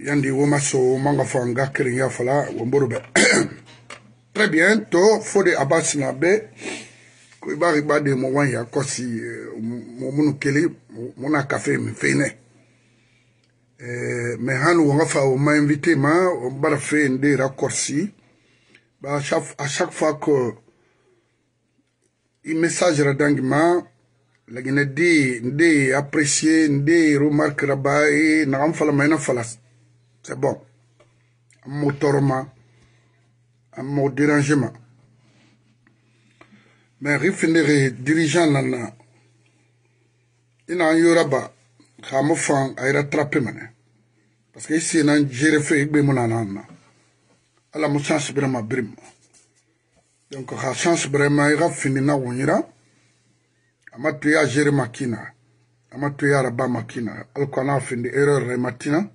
yandi womaso manga fanga keringa fala womborbe très bien to fode abasna be ko bari bade mo wanya kosi mo munu kele mo na café mi fene mais hanu wanga fa o ma invité ma o bar fe ndi raccourci ba chaque fois que il message radangma la gina di ndi apprécier ndi remarque rabai na am fala mayna fala c'est bon mon torment mon dérangement mais rifinere dirigeant nana ina yoraba kamo fang ay rattraper mané parce que ici nan jere fe igbe monana ala mo chance vraiment brim donc ha chance vraiment ira finina wonira amatu ya jere makina amatu ya raba makina alkona findi erreur re matina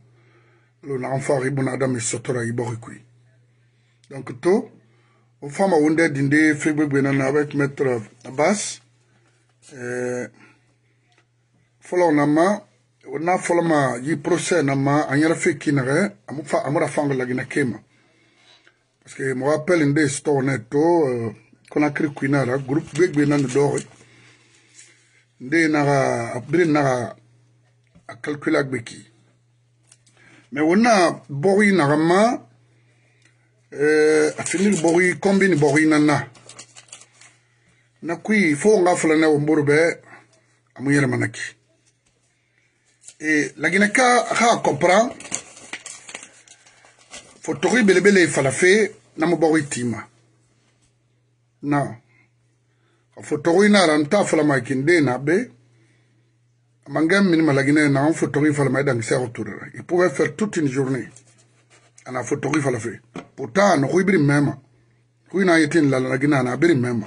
l'enfant ribon adam et sotora iborikui. Donc tout, on fait ma wonder d'indé fébré benan avec maître Abbas. Follow nama, on a follow ma y procès nama, on y a fait kinere, amora fang la gina kema. Parce que me rappelle indé store netto, qu'on a créé kinara, groupe big benan de dor. Indé nara, après nara, a calculé avec beki. Mais on a Bori Narama, à finir Bori, combine Bori Nana. Il faut qu'on a fait un peu de manaki. Et la Guinaka a compris, faut que les bébés fassent la fête, n'a pas Bori Tima. Non. Faut que les gens fassent la maquine, Mangam minima la Guinée n'a en photographie à la maille d'Angleterre autour. Il pouvait faire toute une journée à la photographie à la fée. Pourtant, nous rubrions même. Oui, n'a été la Guinée n'a bien même.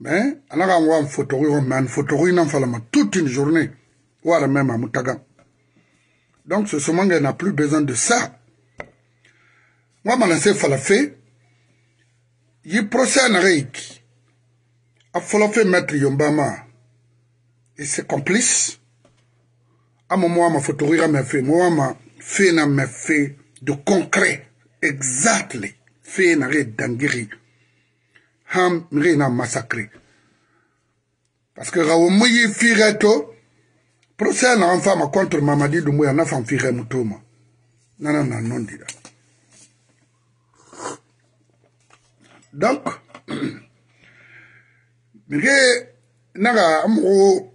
Mais, on a un photographie, mais un photographie n'a pas toute une journée. Ou à la même à Moutagan. Donc, ce manga n'a plus besoin de ça. Moi, je m'en ai fait. Il procède à Reiki. Il faut faire mettre Yombama. Et c'est complice. À mon moment, ma photo rira m'a fait. Moi, ma fait n'a m'a fait de concret. Exactement. Fait n'a rien d'anguiri. Ham rien n'a massacré. Parce que Raoumouye Fireto, procès n'a enfin ma contre Mamadi Doumouya n'a fan firé Moutouma. Non, non, non, non, dit. Donc, mais Naga amro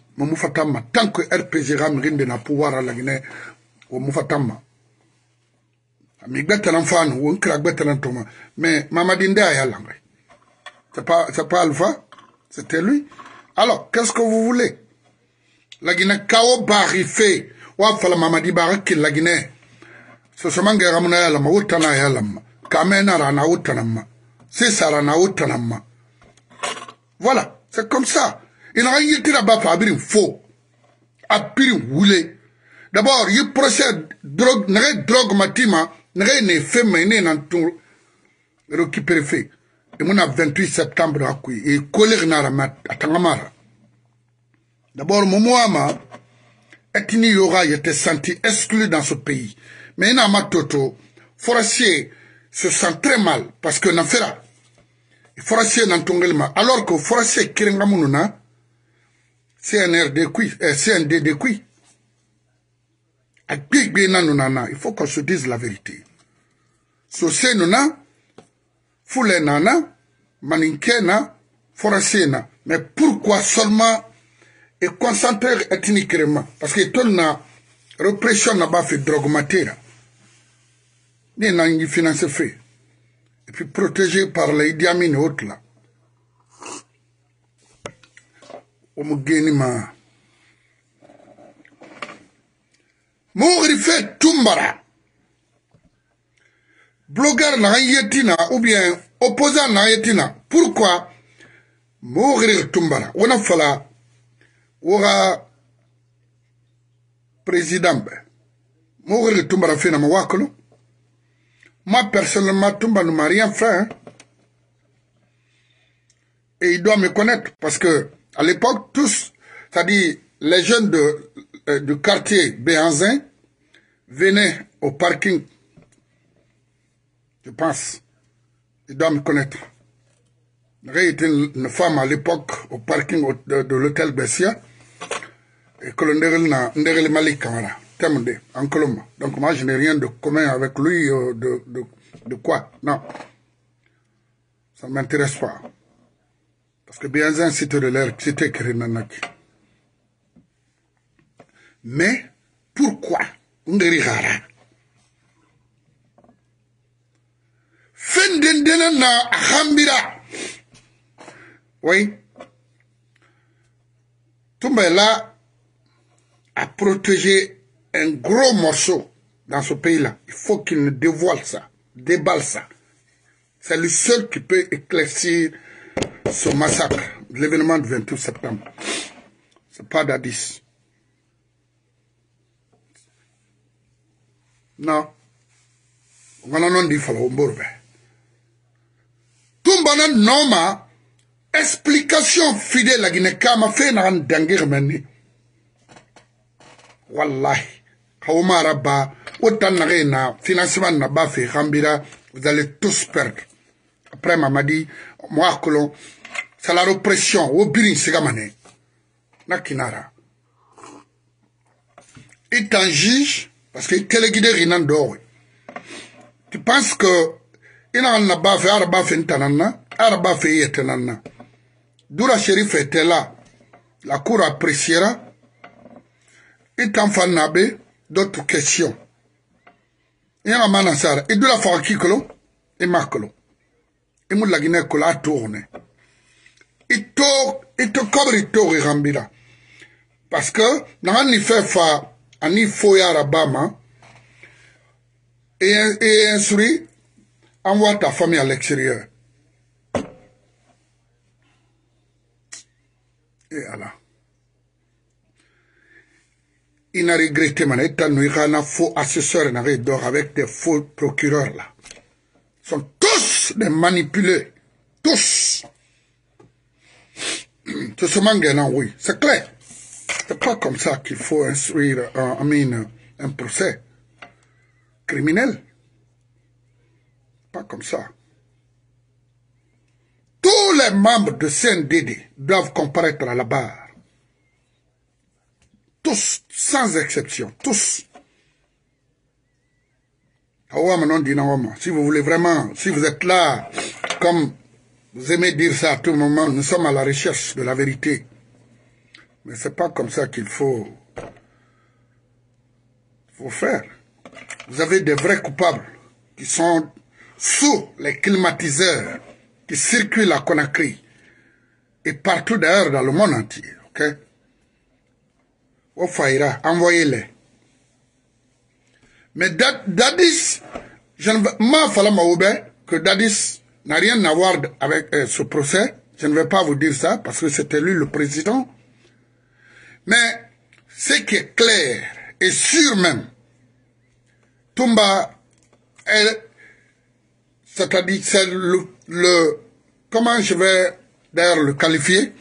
Moufatama, tant que RPG Ramrin de n'a pouvoir à la Guinée, ou Moufatama. Amiglet à l'enfant, ou un crackbet à l'entourma. Mais Mamadinde a l'anglais. C'est pas Alpha, c'était lui. Alors, qu'est-ce que vous voulez? La Guinée Kao Barifé, ou Afala Mamadi Barak, la Guinée. Ce sont des Ramona Yalama, Outana Yalama, Kamena Rana Outanama, Césarana Outanama. Voilà, c'est comme ça. Il a rien qui là-bas pour abrir faux, abrir roulé. D'abord, il procède drogue, n'est drogue matima, n'est féminin en tout récupéré fait. Et mon 28 septembre à quoi et colère n'a à Tangamara. D'abord, mon moama etni yora était senti exclu dans ce pays. Mais n'a matoto forestier se sent très mal parce que n'en fera. Forestier n'en tongelma alors que forestier kirengamununa CNRD qui, CNDD qui. Il faut qu'on se dise la vérité. Sosé nona, Foulé nana, Maninké na, Foracé na. Mais pourquoi seulement et concentrer ethniquement? Parce que tout na répression n'a pas fait drogue matière. Ni n'a ni financé fait. Et puis protégé par les Idi Amin et autres là. Omugenima. Mourife Tumbara. blogueur n'a yetina ou bien opposant n'a yetina. Pourquoi mourir tumbara on a fala ora président mourir tumbara fena ma wakolo. Moi personnellement tumba ne m'a rien fait hein. Et il doit me connaître parce que à l'époque tous, c'est-à-dire les jeunes du quartier Béhanzin venaient au parking. Je pense, il doit me connaître. J'ai été une femme à l'époque au parking de l'hôtel Bessia. Et colonel Malik Kamara, terminé, en Colombe. Donc moi, je n'ai rien de commun avec lui, de quoi. Non. Ça ne m'intéresse pas. Parce que Béhanzin, c'était de l'électricité qui renanaki. Mais, pourquoi Nderihara Fendendena na Ahambira. Oui. Tumbela a protégé un gros morceau dans ce pays-là. Il faut qu'il ne dévoile ça, déballe ça. C'est le seul qui peut éclaircir ce massacre, l'événement du 28 septembre. C'est pas Dadis. Non. On a non dit Falomborbe. Tout le monde explication fidèle à Guinée Kama fait un danger mené. Wallahi. Kaouma Rabba, autant n'a financement n'a pas fait Rambira, vous allez tous perdre. Après, m'a dit, moi, colon, c'est la répression, au birin, c'est gamané. Nakinara. Il t'en juge. Parce que téléguideur il n'en dort. Tu penses que il n'en a pas fait, il n'a pas fait. D'où la shérif était là. La cour appréciera. Il t'en fait n'abé d'autres questions. Il n'a pas fait. Il doit faire qui que l'on. Il marque l'on. Il m'a dit que l'on a tourné. Il te cobre, il te rambira. Parce que n'en y fait fa. Ani Foya Rabama et instruit, envoie ta famille à l'extérieur. Et Allah. Il n'a regretté, man, et un faux assesseur d'or avec des faux procureurs là. Ils sont tous des manipulés. Tous. Tout ce mangue, oui, c'est clair. C'est pas comme ça qu'il faut instruire un procès criminel. Pas comme ça. Tous les membres de CNDD doivent comparaître à la barre. Tous, sans exception, tous. Si vous voulez vraiment, si vous êtes là, comme vous aimez dire ça à tout moment, nous sommes à la recherche de la vérité. Mais c'est pas comme ça qu'il faut faire. Vous avez des vrais coupables qui sont sous les climatiseurs qui circulent à Conakry et partout d'ailleurs dans le monde entier. Ok? Au Faïra, envoyez-les. Mais Dadis, je ne vais pas que Dadis n'a rien à voir avec ce procès. Je ne vais pas vous dire ça parce que c'était lui le président. Mais ce qui est clair et sûr même, Tumba, c'est-à-dire c'est le comment je vais d'ailleurs le qualifier,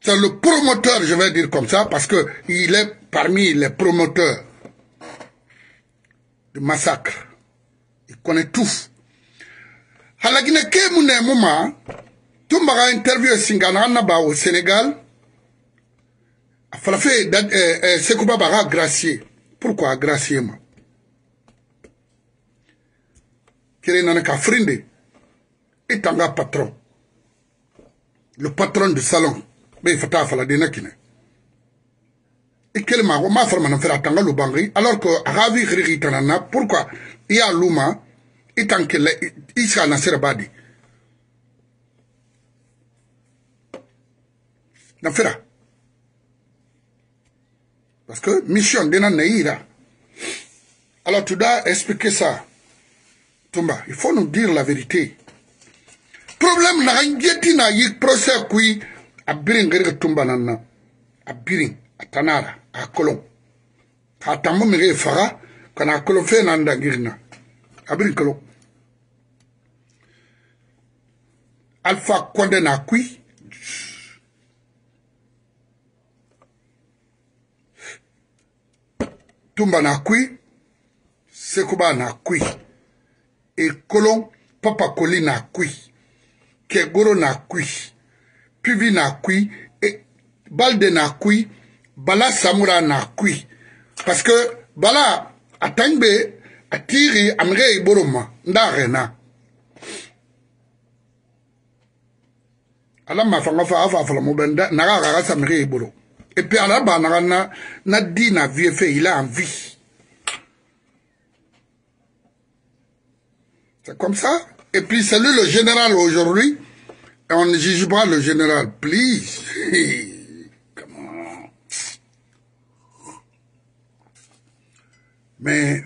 c'est le promoteur, je vais dire comme ça, parce que il est parmi les promoteurs du massacre. Il connaît tout. À la Guinée-Kemouné, Tumba a interviewé Singananaba au Sénégal. Sekouba Bara gracier. Pourquoi gracier moi? Kire Nanaka Frinde est un patron. Le patron du salon. Mais il faut faire la dénakine. Et quel m'a fait attendre le bangri alors que Ravi Ritanana, pourquoi il y a l'ouma et tant qu'il y a Nasser Badi. N'affaire. Parce que mission de Naïra. Alors tu dois expliquer ça. Tumba, il faut nous dire la vérité. Problème na ngeti na yik procès kui abirin ngere tumba nanna abirin atanara akolon atamu mire fara kana kolon fe nanda ngirna abirin kolon Alpha Conde na kui Tumba na kui Sekouba na kui et kolon papa koli na kui Kegoro na kui Pivi na kui et Balde na kui Balla Samoura na kui parce que Bala atangbe atiri amre iboroma ndarena ala mafanga fa afa la mobenda nara rara samre iboro et puis ala banara na di na vie fait il a envie. C'est comme ça. Et puis c'est lui le général aujourd'hui. Et on ne juge pas le général. Please. Comment? Mais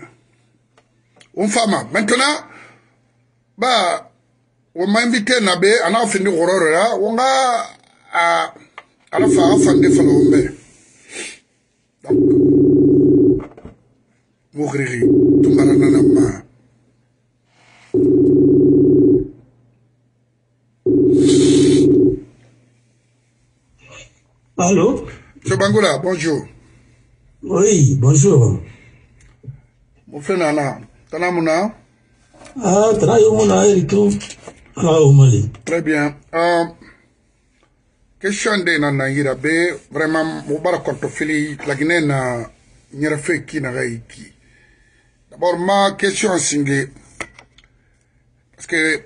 on fait mal. Maintenant, bah, on m'a invité à Nabé, on a fini l'horreur là. On a à la fin de l'horreur. Donc, mourir, tout le monde. Allô? M. Bangoula, bonjour. Oui, bonjour. Mon frère Nana, t'as mon nom? Ah, t'as eu mon nom, il trouve. Ah, au Mali. Très bien. Question de Nana Yirabe, vraiment, mon bar Kontofili, la Guinée n'a rien fait qui n'a rien qui. D'abord, ma question singe. Parce que,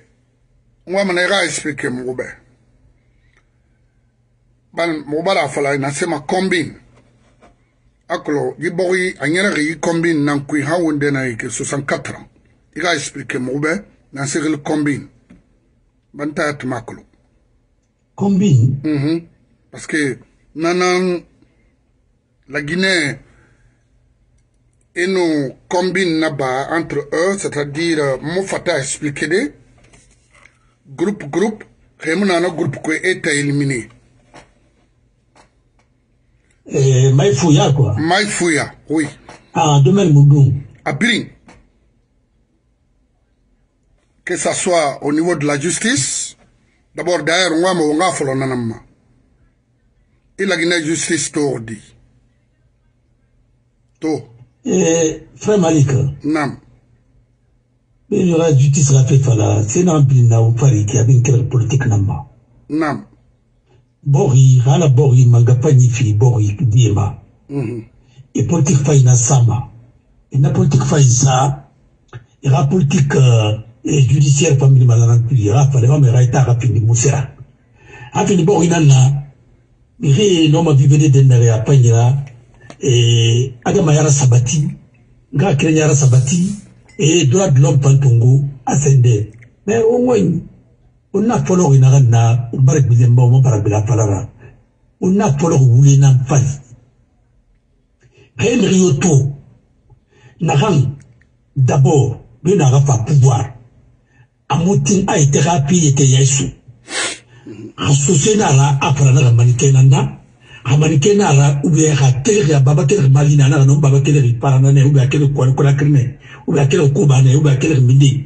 moi, je vais expliquer mon Robert. Ban mobala fala inasema combine aklo yibori anyereri combine nankui haunde na yike 64 ans iga explique mobe na segel combine banta tmaklo combine parce que nanan la Guinée et nous combine naba entre eux c'est-à-dire mofata expliquer des groupe remunana groupe ko est éliminé. Maïfouya quoi. Maïfouya, oui. Ah, domaine Mougoum. À Pirin. Que ça soit au niveau de la justice, d'abord d'ailleurs, on va faire un et la Guinée justice tordi. Tout. Frère Malik. Non. Mais la justice rapide, c'est un peu qui a une quelle politique. Non. Bori, rala bori, mangapani fi bori, diema. Et politique faïna sama. Et na politique faïsa, et la politique judiciaire famille malanantuli, rafale, mais raita rafini moussa. Rafini bori nana, mire, noma vivene denere apanira, et Adamayara Sabati, Nga Kenyara Sabati, et droit de l'homme pantongo, ascendé. Mais au moins, on a follow in Arana, on barre de Mamo Parabella Palara. On a follow Woulina Faz. Henrioto Naran, d'abord, le Narafa pouvoir. Amoutin a été rapide et Yasu. Associénara apprend la Manikenana, a Manikenara, ou bien à Terre, Babater Malina, non Babater Paranane, ou bien à quel Kouakrine, ou bien à quel Koubane, ou bien à quel Midi.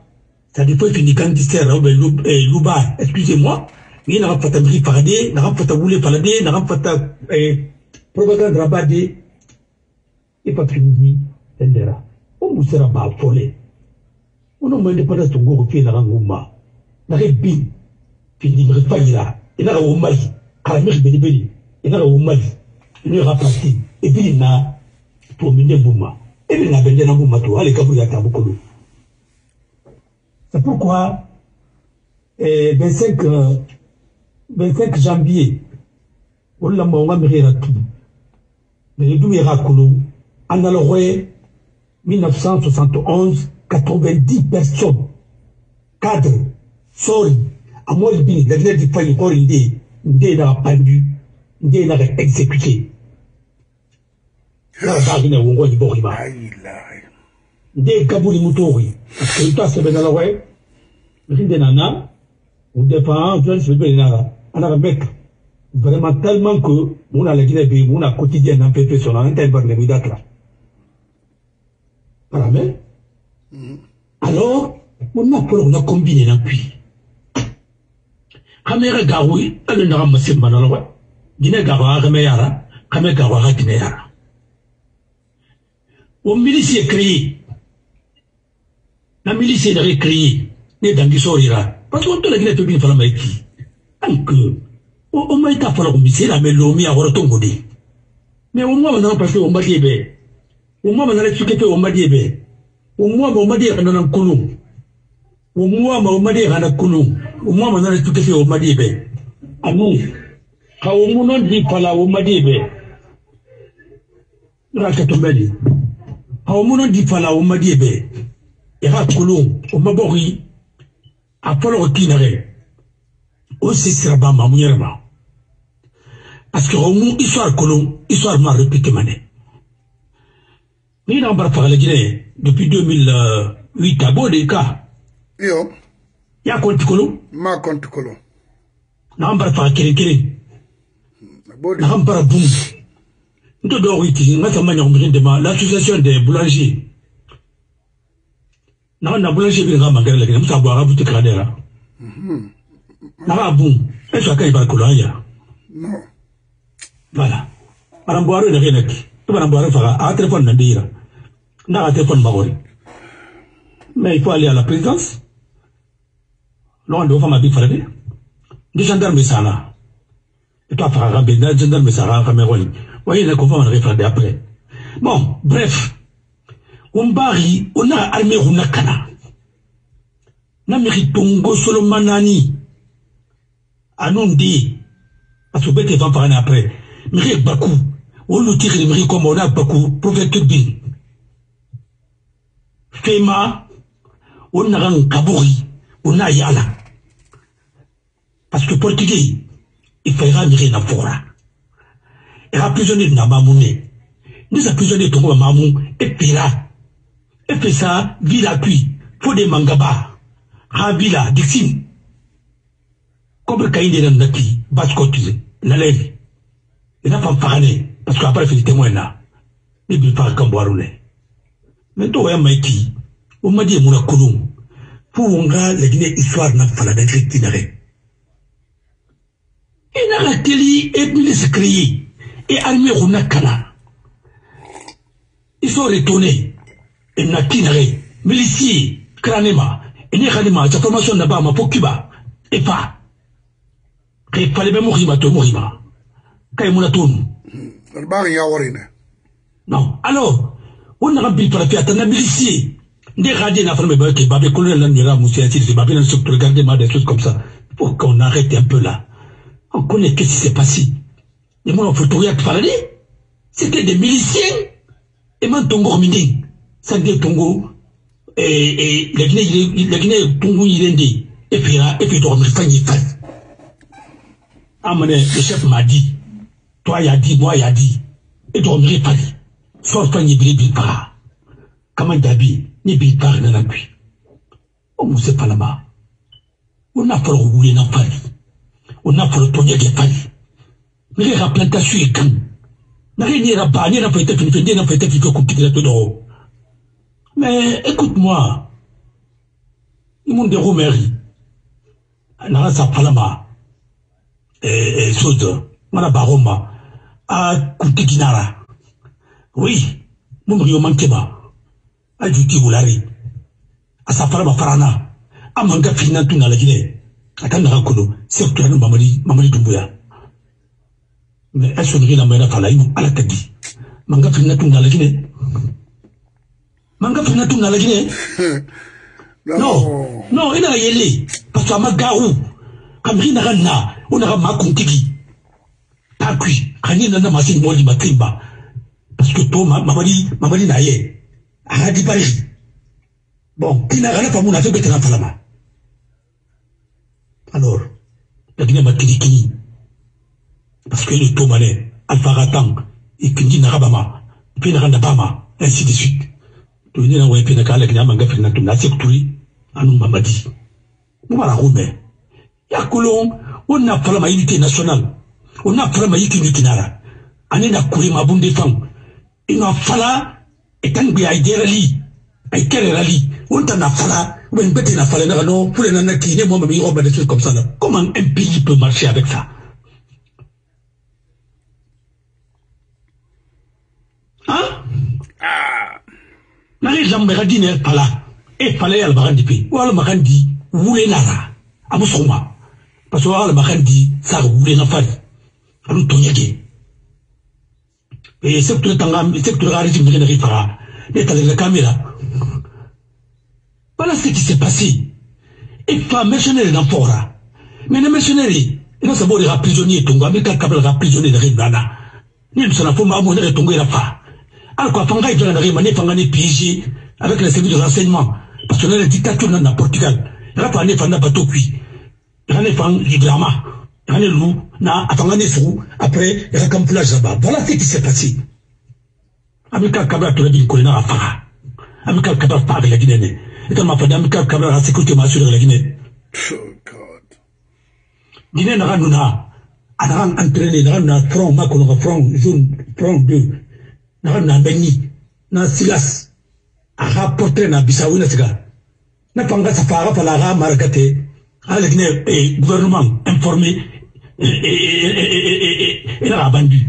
C'est-à-dire que les candidats, Louba, excusez-moi, mais ils n'ont pas de paradis, n'ont pas de voulé paradis, n'ont pas de propagande rabadé, et pas de fini, etc. On ne sera pas affolé. On n'a pas de paradis, on n'a pas de rangouma. On n'a pas de bin, fini, on n'a pas de là, et n'a pas de mal, caramel, béni, et n'a pas de mal, il n'y aura pas de et puis il n'a pas de mouma. Et il n'a pas de mouma, tout, allez, quand vous y êtes à beaucoup. C'est pourquoi, 25 janvier, on l'a mis à tout. Mais d'où est Rakoulou, en Aloré, 1971, 90 personnes, cadres, sorry, à Molbini, l'avenir du pays, on est dans la pendue, on est dans l'exécuté. La barine au Wongo du Boriba. Des Kabouli Moutouri. Parce que toi, c'est Benaloé. Rindenana, ou des parents, je vais là. On a un mec. Vraiment tellement que, on a la Guinée, on a quotidien un peu sur la tête par les Midak là. Par la alors, on a pour la combiner un puits. Kamera Garoui, elle n'a pas monsieur Manaloé. Guinée Garoua, Kameyara, Kamera Garoua, Guinéara. Au milice est créé. La milice est récréée. Les dangers sont là. Parce qu'on doit les tenir par la main. Donc, on m'a été à faire un la mais l'homme a retombé. Mais au moins, on a passé au Madiébé. Au moins, on a récupéré au Madiébé. Au moins, on m'a dit qu'on a un coulon. Au moins, on m'a dit qu'on a un coulon. Au moins, on a récupéré au Madiébé. À nous. Quand on m'a dit qu'on a au Madiébé. Raquette au Madiébé. Aumuna di fala umadiebe, irakulu umabori, apolo kinare, aussi serba mamuirma. Parce que Romu histoire colon, histoire mal répétée mané. Ni n'embarque pas la Guinée depuis 2008 à Bodeka. Yo. Ya compte colon? Ma compte colon. N'embarque pas Kirikiri. N'embarque boum. L'association des boulangers. Nous avons boulanger qui a mangé la nous avons un cradera. Nous avons un voilà. Madame Boire est rien. Madame Boire a un téléphone à dire. Nous avons un téléphone maori. Mais il faut aller à la présidence. Nous avons deux femmes à Bifalé. Des gendarmes sont là. Et toi, des gendarmes sont là. Voyez la conférence référendée après. Bon, bref. Ombari, on a armé Runakana. Namiri Tongo Solomanani. Anondi. Parce que Bete va parler après. Miri Bakou. On nous tire les Miri comme on a Bakou. Prophète Bin. Fema. On a un Kabori. On a Yala. Parce que portugais, il fera Miri Nafora. Et emprisonné de Namamouné. Nous emprisonnés de Mamou, et puis là. Et puis ça, Vila puis, Fodé Mangaba, Ravila, Dixim. Comme Kaïdé Nandaki, Bascotuse, Nalève. Et n'a pas parlé, parce qu'après, il fait des témoins là. Et puis, il parle comme Boaroune. Mais toi, Maïti, on m'a dit, mon akoulou, pour on a la Guinée histoire n'a pas la décrit d'Inaré. Inaré Kelly et puis les crier. Et armé Runakana. Ils sont retournés. Et Nakinare, Milici, Kranema, et Nekanema, sa formation là-bas, ma Pokuba, et pas. Et il fallait même mourir, tout mourir. Kaïmounatoun. Non. Alors, on a rempli par la fiat, on a Milici. Des radis, on a fait le bac, et Babé Colonel, l'Anira, Moussia, Sils, Babé, on se regardait mal, des choses comme ça. Faut qu'on arrête un peu là. On connaît qu'est-ce qui s'est passé. Les mots en photoria qui parlaient, c'était des miliciens et même Tongo Midé. Ça dit Tongo et la Guinée Tongo Yilende. Et puis là, et puis dormir, fagnifas. Amener, le chef m'a dit, toi y'a dit, moi y'a dit, et dormir, fagnifas. Soit fagnibili bilpara. Comment d'abi, ni bilpara n'a la nuit. On ne sait pas là-bas. On a pas le rouler dans Paris. On a pas le tourner de Paris. Mais les replantations, ils gagnent. Mais écoute-moi. Ils m'ont des romeries. Nara Sapalama. Et Soda. Manabaroma. A Koutikinara. Oui. Moumrio Mankeba. A Juti Boulari. A Sapalama Farana. A Manga Finantouna la Guinée. A Kanara Kolo. C'est que Mamari Dumbuya. Mais est-ce que la mère a l'aïm à la tadi? Manga Finatou n'a la Guinée. Manga Finatou n'a la Guinée. Non. Non, il a yélé. Parce que ma garou, comme il n'a rien là, on a ma contigi. Pas cuit. Quand il n'a pas de moli, ma trimba. Parce que toi, ma mali, n'a yé. Aradi Paris. Bon, qui n'a rien à faire, mon affaire, que tu n'as pas la main. Alors, la Guinée m'a kini. Parce que le Tomalais, Alpha Ratang, et Kindi Narabama, Pénarandabama, ainsi de suite. Tu n'as pas de Pénakala, qui n'a pas de Pénakala, qui n'a pas de Pénakala, qui n'a pas de Pénakala, on n'a pas la unité nationale, on n'a pas la unité nationale, on n'a pas la unité nationale, on n'a pas la unité nationale, on n'a pas la unité nationale, on n'a pas la unité nationale. Comment un pays peut marcher avec ça? Hein? Ah. Nari jamberadi ne pala. Et pala yal bagandi pe. Wal magandi wule nara. Amusuma. Parce que wal magandi sa wule na fali. Alu tonyege. Et c'est tout le tangam, c'est tout le rarisme de Nari para. Et t'as les caméras. Voilà ce qui s'est passé. Et pas mercenaire dans Fora. Mais les mercenaires, ils vont savoir prisonnier Tongo. Mais quand Kabel sera prisonnier de Ribana. Ni le Sanafo m'a amené le Tongo et la Fa. Alors quoi, Fanga est dans la Rémané, Fanga est piégé avec les services de renseignement. Parce que là, la dictature dans le Portugal. Il n'y a pas de bateau cuit. Il n'y a pas de glamour. Il n'y a pas de loup. Il n'y a pas de fou. Après, il y a un camouflage là-bas. Voilà ce qui s'est passé. Amical Cabral, tu l'as dit, Colina à Farah. Amical Cabral, pas avec la Guinée. Et dans ma famille, Amical Cabral, la sécurité m'a assuré la Guinée. Oh, God. Guinée n'a pas entraîné, n'a pas front, n'a pas front, jaune, front bleu. Na beni na silas aha portrait na bisawina tiga na panga safara pala ga margate algne gouvernement informé il a bandu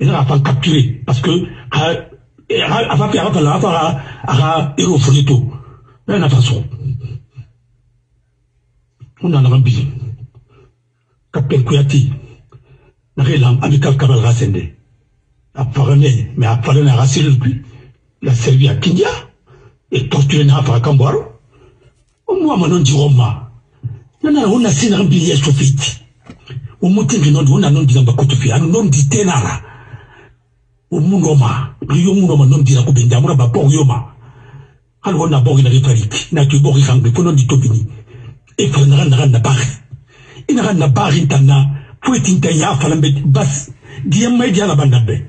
il a pas capturé parce que a pas pala para aha ero folito na façon on a la bambi capitaine Kouyaté na relam amical Kabal Rasende a parlé, mais a parlé à racer le cul, l'a servi à Kindia, et torturé à Farakambaro. Au moins, mon nom dit Roma. Non, on a signé un billet sophite. Au moins, on a non dit Zambakotofi, un nom dit Tenara. Au moins, Roma, Riomouroma non dit la Kubenda, Mouraba Borioma. Alors, on a boré la République, n'a que boré Hangri, pour non dit Tobini. Et Fernand Ranabari. Et Ranabari Tana, Fouetintaya, Falambet Bass, Diamé Dialabanabé.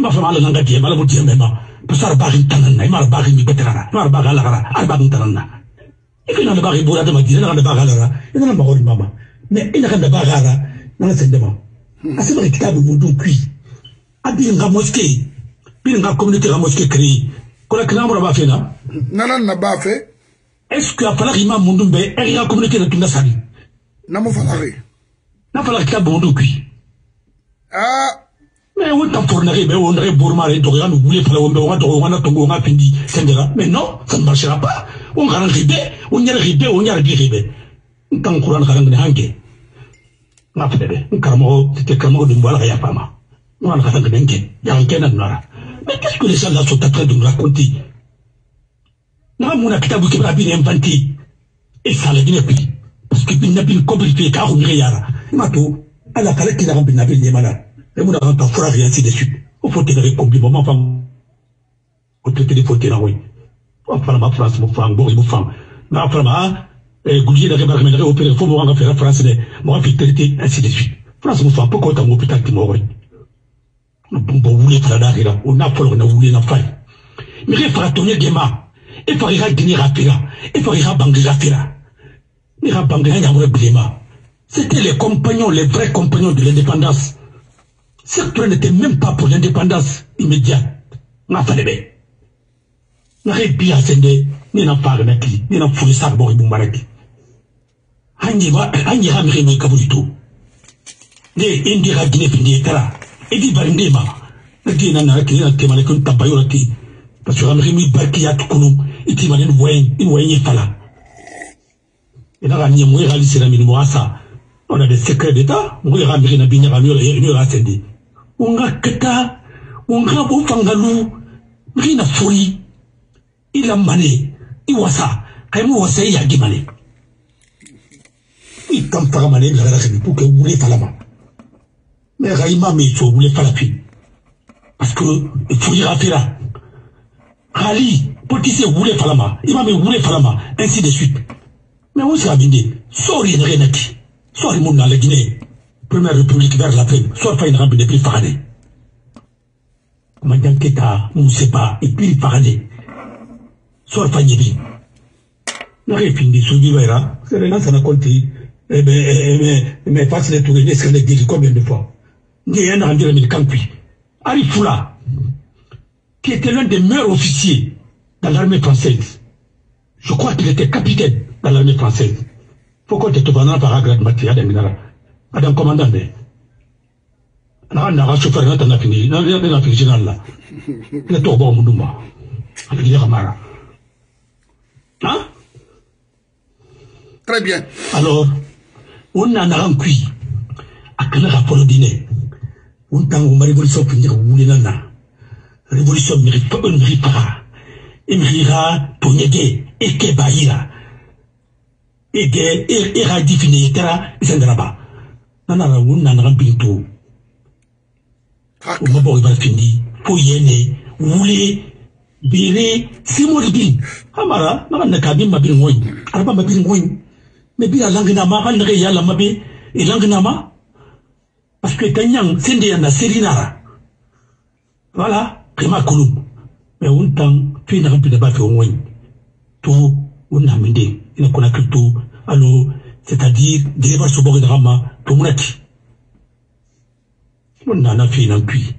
ما فهم على النجاتي ما له بطيء ما بسار باغي تنانا ما باغي مبترنا ما باغي على غرا أربعة تنانا يمكن أنا باغي بورا دماغي أنا باغي على غرا أنا ما غوري ماما ما أنا باغي على أنا سندما أسمع الكتاب بدون كوي أبين غاموسكي بين غامكومنيتي غاموسكي كري كل كلام ربع فينا نانا نبافي إسكو أفلا غيما بدون بي أغيرا كومنيتي نتونا سامي نامو فلاغي نافلا الكتاب بدون كوي mais on t'en tournerait, mais on aurait bourmaré, on aurait voulu faire on a fini, mais non, ça ne marchera pas. On a ribé, on y a ribé, on y a ribé. On t'en courant, on a ribé. On a fait, c'était comme on ne voit rien pas mal. On a ribé, il y a un canard noir. Mais qu'est-ce que les gens là sont en train de nous raconter? Non, mon acteur qui m'a bien inventé, et ça l'a bien pris. Parce que il n'a plus compliqué, car on y a. Il m'a tout, à la palette qu'il a rempli, n'a plus de malade. Et vous n'avez pas fourré rien ainsi de suite. Vous faut tenir les compliments, ma femme. Vous traitez les fautes, oui. Vous faites ma France, mon femme, vous femme. Ma femme, Goulier n'a pas rémunéré au père, il faut me rendre à la France, moi, je traité ainsi de suite. France, mon femme, pourquoi t'as mon hôpital qui m'a envoyé? Bon, vous voulez faire la rire, on a fallu, on a voulu la faire. Mais il faudra tourner Guéma. Il faudra gagner Rapira. Il faudra banger Rapira. Il faudra banger Guéma. C'était les compagnons, les vrais compagnons de l'indépendance. Certains n'étaient même pas pour l'indépendance immédiate. N'a pas de bien. N'a rien à sender, ni n'a pas de bien, ni n'a pas de sac bon et bon baraki. Aïe, ramé, mais kaboulito. Les Indira Guinée Pindétara. Et dit Barindema. Le Guinée n'a rien à témoigner qu'un tabayorati. Parce que ramé, mi barki à Tukunu. Et qui m'a dit, une fala. Et n'a rien à mourir à l'islamine moassa. On a des secrets d'État. Mourir ramé, n'a bien à sender. On a kata, on a beau fangalou, rien à fourri, il a mané, il voit ça, Kaimo wasei yagi mane. Ikam para mane la rakini puke wule talama. Mais Raïma me to wule talapi. Parce que tu y ratera. Ali potise wule talama. Imame wule talama ainsi de suite. Mais on sera bindé. Sorry Renati. Sorry mon la Guinée. Première République vers la peine. Sorry pas une rambe de plus paradis. Madame Keta, on ne sait pas, et puis paradis. Sorry pas Guinée. Fini soudivera, c'est là ça n'a compté. Eh ben, mais passe les tournées, ce qu'elle a dit combien de fois. N'y en a rendu le campi. Ari Foula, qui était l'un des meilleurs officiers dans l'armée française. Je crois qu'il était capitaine dans l'armée française. Faut qu'on te trouve un paragraphe matière d'un général. Adam commandant, mais. On a chauffeur, on a fini. On a fini général là. Le tour bon, Moudouma. Avec les Ramara. Hein? Très bien. Alors, on en a un cuit. À quel rapport au dîner? On t'a une révolution pour dire où il en a. Révolution ne mérite pas, on ne mérite pas. Il mérira pour n'aider. Et que bahira. Et que, et radifine, et tera, et s'en draba. Nanana, on en a un pinto. Au moment où il va finir, pour y aller, voulez, bire, c'est mon ribine. Amara, nanana, kabine, ma bine, moi. Arba, ma bine, moi. Mais bien, la langue n'a pas de réel à ma bé, et la langue n'a pas. Parce que Tanyan, c'est un sérinara. Voilà, Rima Kouloum. Mais on t'a fait une rampe de baffe au moins. Tout, on a mené, il a connu tout. Alors, c'est-à-dire, des débats sur le drama, tout le monde. On en a fait une encuie.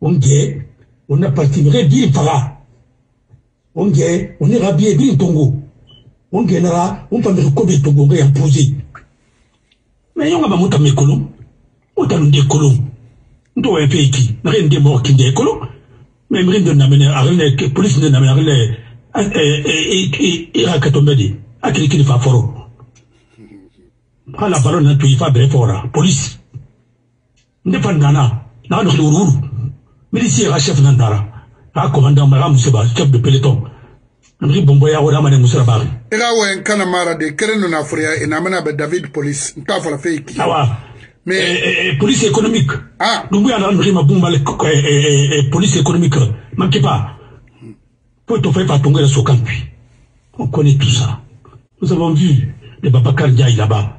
On a parti, mais bien, para. On est rabié, bien, Tongo. On gagnera, on va me combien de Togongais imposés. Mais on va monter mes colons. On t'a des colons. On doit un pays qui, rien de mort qui des colons. Même rien de n'amener à rien, que police ne n'amène à rien. Et à Katomedi, à quelqu'un qui va fort. À la baronne, tu y vas bien fort, police. Ne pas nana, n'a pas de roux. Milicier à chef Nandara, à commandant Madame Seba, chef de peloton. Nri bomboya wala mane musarabari ega wen kana mara de kereno na furia ina mana be David police ntafa la fake awa mais police économique ah dumbu ala nri mabumba le police économique manquez pas pour te faire pas tomber sur campi on connaît tout ça nous avons vu les Babacar Ndiaye là-bas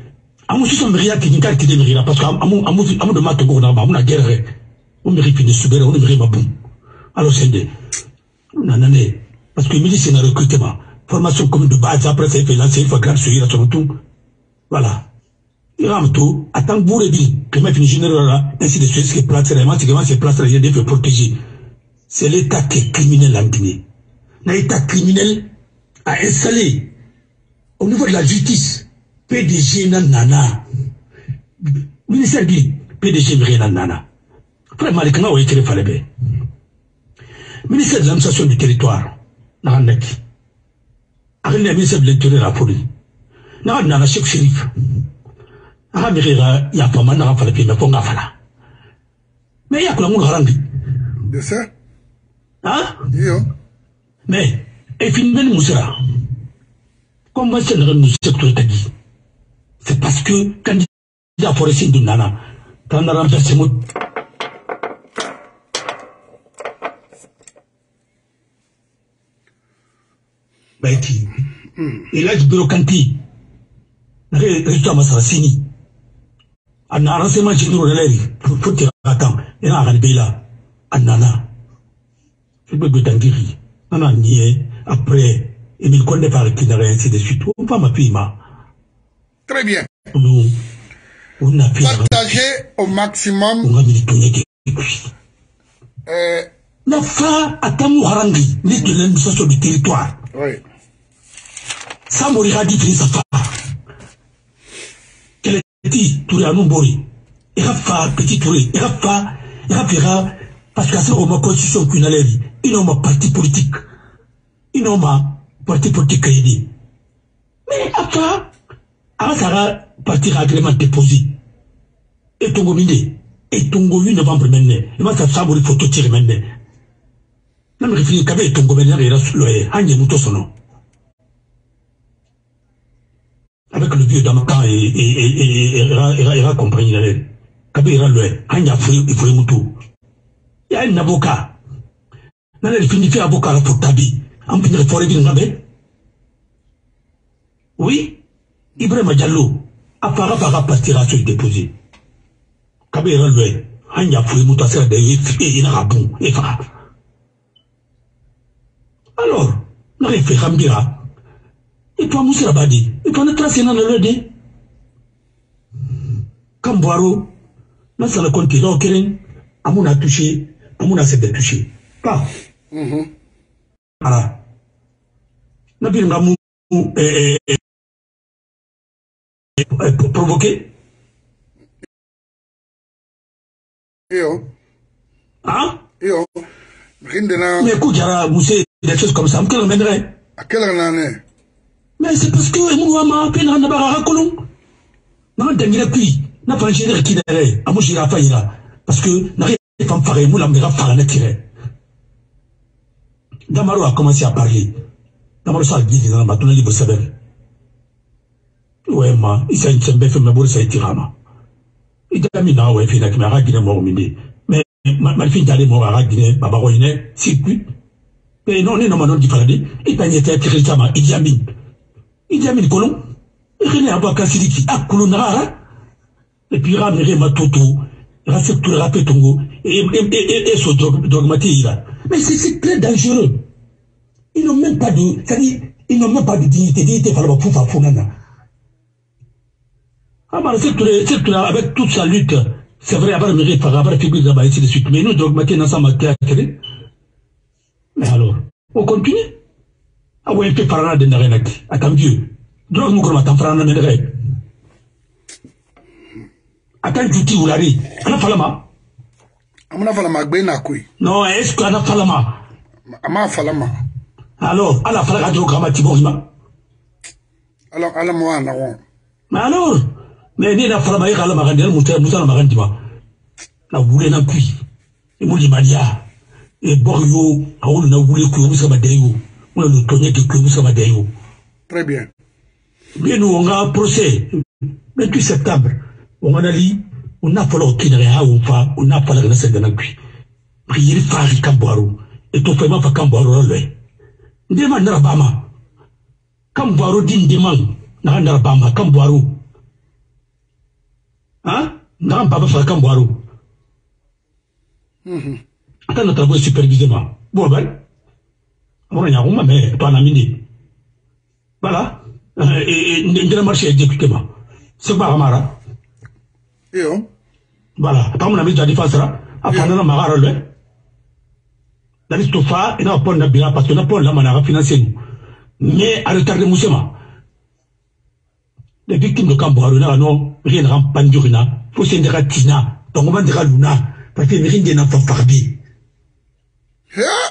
Amusi son mériat qui finkari qui demeurera parce que amu de mato gourna ba, amu na guerre. On mérite de subir, on mérite ma boum. Alors c'est des, nanane, parce que milicien a recruté ma. Formation commune de base, après c'est fait lancer, il faut grave suivre sur le tout. Voilà. Il rampe tout, attend que vous le dites, que même une générale là, ainsi de suite, ce qui place vraiment, c'est que place là, il faut protéger. C'est l'État qui est criminel en Guinée. L'État criminel a installé au niveau de la justice, PDG Nanana. Ministère dit, PDG Nanana. Vraiment, les canaux ont été référés. Ministère de l'administration du territoire, Naranek. Arrêtez le ministère de l'Intérieur à Poli. N'a pas de chef shérif. N'a il y a pas mal de pays, mais pas de mais il y a que la monde harangue. De ça? Hein? Mais, et finalement, Moussera. Comment c'est le Moussera que tu as dit? C'est parce que, candidat forestier de Nana, t'en as remplacé mon. Baiki. Et là, je bureaucanti. Résultat, ma saracini. En arrangement, j'ai dit, faut te attendre. Et là, on est là. Anana. Je peux te dire. On a nié. Après, et me connaît pas le kinare, ainsi de suite. On va m'appuyer, ma. Très bien. Nous, on a fait. Partagez au maximum. On a mis les tournées. La fin, à Tamou Harangi, l'île de l'administration du territoire. Oui. Ça m'aurait dit qu'il s'en va. petit touré à Nombori. Il a fait petit touré. Il a fait parce que c'est une constitution qui n'a l'air. Il n'a pas de parti politique. Mais après, ça partir agrément déposé. Et ton gomine. Et ton gomine novembre maintenant. Et moi, ça s'abonne, il faut tout tirer maintenant. Même le fini, Kabé et ton gomine, il reste le Hanye Moutosono. Avec le vieux Damakan et raccompagne la reine. Kabé ira le Hanye Fouye Moutou. Il y a un avocat. Là, il finit faire avocat à la Fotabi. En finir forêt, il n'a pas. Oui, Ibrahim Diallo, à Farafara partira sur le déposé. Kabéra Loué, Hanya Fouimoutasser de Yif et Inarabou, et Fara. Alors, n'a rien fait Rambira. Et toi, Moussa Badi, et toi, ne tracez dans le dé. Kamboaro, là, ça le compte, il n'y a pas de touché, on a cédé touché. Pas. Voilà. N'a bien d'amour. Pour provoquer mais écoute, il y a des choses comme ça, on mènerait. À quelle année? Mais c'est parce que Damaro a commencé à parler. Damaro s'est dit dans ma tournée libre sabelle. Ouais, ma, il s'est dit, mais bon, ça tirama. Il a mis dans le film avec ma raguine mort midi. Mais ma fille d'aller mort à raguine, ma baronne, c'est plus. Mais non, non, non, différent. Et t'as été tiré ça, ma, il y a mis colon. Rien à voir qu'à Sidiki, à colonara. Et puis, ramere ma toto, rassure tout le rapé tongo, et ce dogmatique là. Mais c'est très dangereux. Ils n'ont même pas de, c'est-à-dire, ils n'ont même pas de dignité. Dignité, falloir pour faire fournana. Alors, c'est avec toute sa lutte, c'est vrai, avoir mérité par avoir figuré là-bas, ainsi de suite. Mais nous, donc, maintenant, ça m'a créé. Mais alors, on continue. Ah ouais, fait parana de Narenak, à Cambieu. Drogue, nous, on parana de Narenak. Attends, tu t'y oulari. Anna Falama. Amna Falama, Benakui. Non, est-ce que Anna Falama? Ama Falama. Alors, à la fin de la radio grammatibonima. Alors, à la moine, non. Mais alors, mais ni la framaïque à la marandelle, nous allons marandima. La voulée n'a cuit. Et Moulimadia. Et Borio, Raoul n'a voulu que vous savez. On a le tonnet que vous savez. Très bien. Mais nous, on a un procès. 28 septembre. On a dit, on a fallu qu'il n'y ait pas, on a fallu que ça ne cuit. Prier Fari Camboaro. Et tout fait ma Camboaro l'œil. Demande Narbama. Camboaro dit demande. Narbama, Camboaro. Hein? Narbama fait Camboaro. Attends, notre travail supervisément. Bon, ben. On a un mais pas un mini. Voilà. Et de la marche exécutée. C'est pas Amara. Voilà. Quand on a mis la défense là, après on a marre le. La liste au phare, et on a pas de bilan parce qu'on a pas de la manara financière. Mais à retarder Moussema. Les victimes de Camboaruna n'ont rien rampandurina. Faut s'en dire à Tina. Donc on va dire à Luna. Parce que rien n'est pas farbi.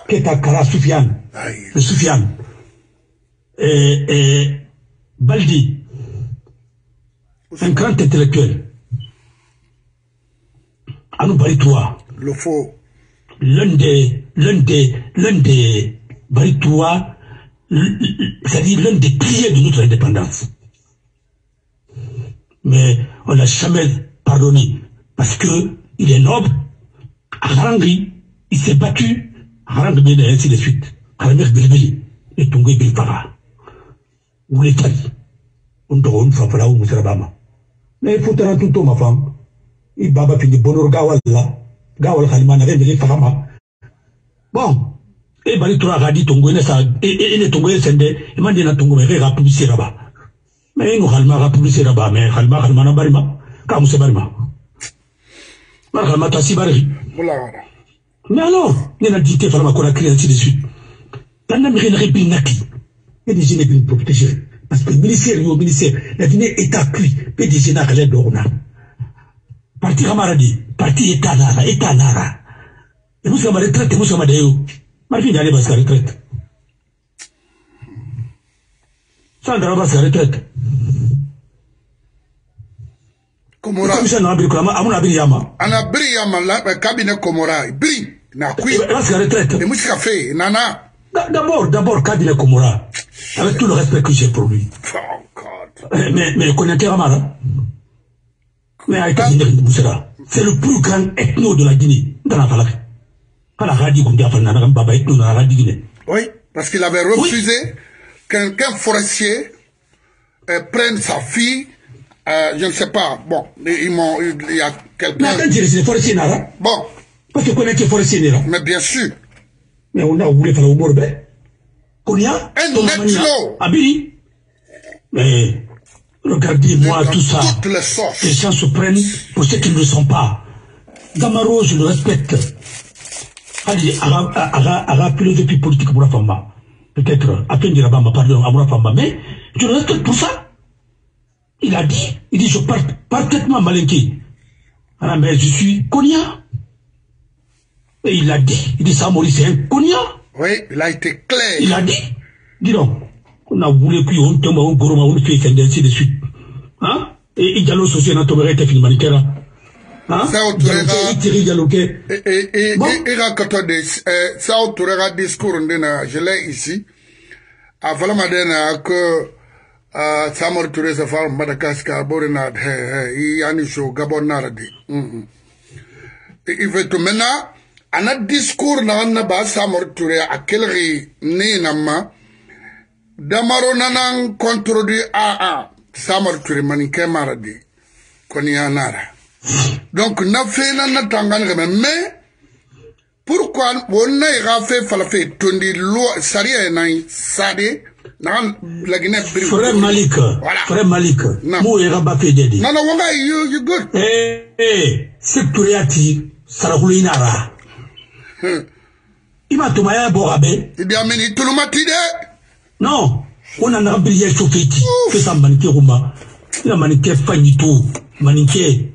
Qu'est-ce que Kara Soufiane? Le Soufiane. Baldi. Un grand intellectuel. À nous Baritoua. Le faux. L'un des Baritoua, c'est-à-dire l'un des piliers de notre indépendance. Mais on l'a jamais pardonné parce que il est noble, Harangri, il s'est battu, Harangri et ainsi de suite. Haramir Bilbili, et Tongé Bilpara. Ou l'État. On doit une fois pour la ou Mousserabama. Mais il faut te rendre tout ma femme. Il baba fini bonheur gawal khalima n'avait rien farama bon et bali trois radi tongo ne sa et ne tongo sende et mande na tongo re rapu siraba mais no khalima rapu siraba mais khalima na barima ka musse barima ma khalima ta si bari mais alors ne na dité farama qu'on a créé ainsi de suite tanda mi rien répinaki et des jeunes qui nous protègent parce que le ministère, l'État clé, PDG n'a rien d'orna. Parti Kamaradi, parti État Nara. Et vous savez, retraite, vous savez, Marfine d'aller parce que retraite. Sandra parce que retraite. Komora. Comme ça, on a bri yama. On a bri yama, là, cabinet Komora, bri. Na kui. Parce que retraite. Et mouche café, nana. D'abord, Kabila Komora, avec tout le respect que j'ai pour lui. Oh, God. Mais Konate Kamara, mais avec Moussera, c'est le plus grand ethno de la Guinée, dans la Falak. Quand la radio comme dit à Fernanda Baba ethno dans la Guinée. Oui, parce qu'il avait refusé qu'un forestier prenne sa fille, je ne sais pas, bon, il y a quelqu'un. Mais attends, c'est forestier Nara. Bon. Parce que Konate forestier Nara. Mais bien sûr. Mais on a voulu faire au Borbe. On y a Abiri. Mais regardez-moi tout ça. Les gens se prennent pour ceux qui ne le sont pas. Gamaro, je le respecte. Allez, Ara plus depuis politique pour la femme. Peut-être, à peine de la bamba, pardon, à la femme. Mais je le respecte pour ça. Il a dit, je parle parfaitement malinqué. Ah, mais je suis Konya. Et il l'a dit, Samori c'est un cognat. Oui, il a été clair. Il a dit, dis donc, on a voulu puis on tombe, on gorma, on fait ainsi de suite. Hein? Et Diallo Social n'a tombé été filmé. Hein? Ça on trouvera discours on je l'ai ici. Avant madena que Samori Touré se fasse Madagascar, Borena, il y a une chose, Gabon Naradi. Il veut tout maintenant. Ana discours na naba Samori Touré à quelri ni nama damaro nanan contrôle a Samori Touré maniké maradi koni anara donc na fe na tanganga mais pourquoi on a rafé falafé tondi lo saria na sade na la Guinée bri frère Malik mou eraba fe dedi non wanga you good securiati sarakulinara. Il m'a tout maillé à Borabé. Il a mené tout le matin. Non, on a un billet chauffé. C'est un maniqué Rouma. Il a maniqué Fanito. Maniqué.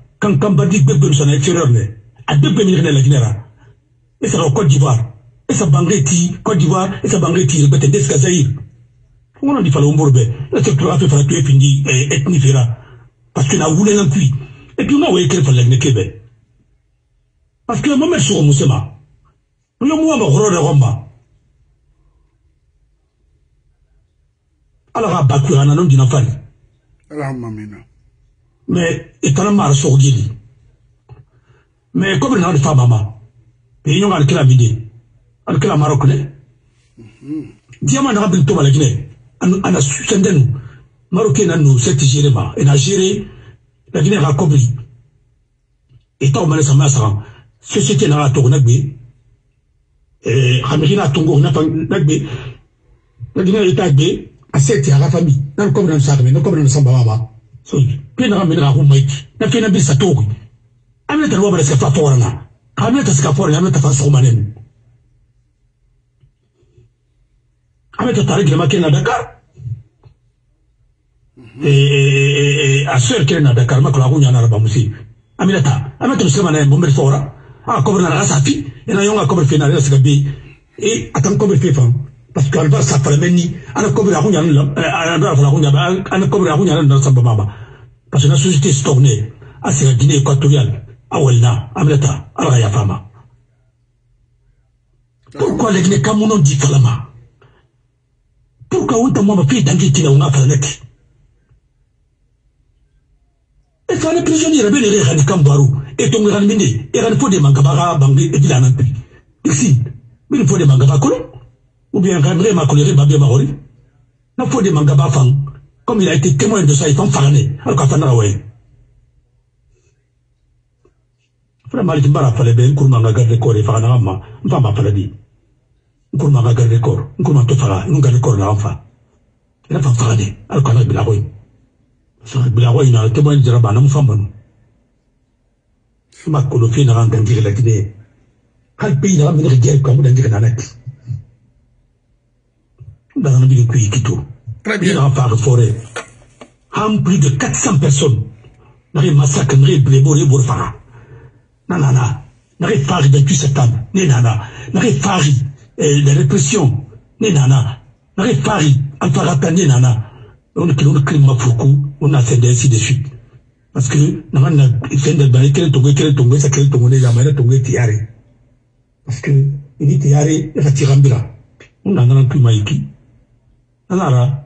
Quand Kambadi bébé son extérieur mais à deux bénis la Guinée et ça au Côte d'Ivoire et ça Bangreti Côte d'Ivoire et ça Bangreti peut-être des Kazaïr. On a dit falloir bombarder. La structure a fait faire tuer fini ethnifera parce que n'a voulu n'en puis et puis on a oublié qu'elle fallait le Québec parce que moi-même sur mon chemin. Le mois de Roma. Alors, à Bakura, on a dit n'affaire. Mais, et t'en as marre sur Guili. Mais, comme il n'a pas de maman, et il y a un clavide, un clav marocain. Diamant n'a pas de tombe à la Guinée. On a suscité nous. Marocain n'a nous, c'est géré, et n'a géré, la Guinée a compris. Et t'en as marre sur la société n'a pas tourné. Ramirina Tongo n'a pas d'agbe. La Guinée est agbe, à cette et à la famille. Non, comme dans le Sarmé, non, comme dans le Sambaba. Puis on ramène la Roumaïque. La Fénabé Satori. Amène ta loi de Scaforana. Amène ta Scaforana, amène ta face romanaine. Amène ta Tarik de Makin à Dakar. Et à Sœur Ken à Dakar, Macron, on y en a pas aussi. Amène ta, amène ta Scaforana, bon, mais fora. Ah, comme on a sa fille. Et là, on a comme final, c'est gabi. Et attends, comme fait femme. Parce qu'elle va s'appeler à la commune à la commune. Parce que la société est tournée. Ah, c'est la Guinée équatoriale. Ah, Welna, Amleta, Arayafama. Pourquoi les Guinéens ont dit Falama? Pourquoi on t'a m'a fait d'enquêter on a Falanek? Et ça, les prisonniers, les rires, les cambarous. Et ton grand miné, et il faut des mangabara, bangé, et il en a pris. Ici, il faut des mangabara, ou bien un grand ma colère, babé, maroli. Il faut des mangabara, fang. Comme il a été témoin de ça, il est enfarné. Frère Malik Mbara fallait bien qu'on garde le corps et faire un homme. On va m'appeler. On va garder le corps. On va tout faire. On garde le corps de l'enfant. Il a fait enfarné. Alors qu'on a Bilaroy. Bilaroy, il a témoin de Raban, on s'en bonne. Ma colophine a rendu la Guinée. Quel pays a mené guerre comme on a dit la nette. Dans le milieu qui tourne. Très bien. Il a fait forêt. Plus de 400 personnes. Dans les massacres, les blébos, les bourfara. Nanana, n'arrête pas de tuer cette âme, nanana, n'arrête pas de répression, nanana, n'arrête pas Alpha Ratan, nanana. On a créé un crime à Foucault, on a ascendé ainsi de suite. Parce que, nanana, il fait des barrières, ça crée tombé, jamais tombé, tiare. Parce que, il dit tiare, il a tiré en bira. On a un crime à Iki. Nanana,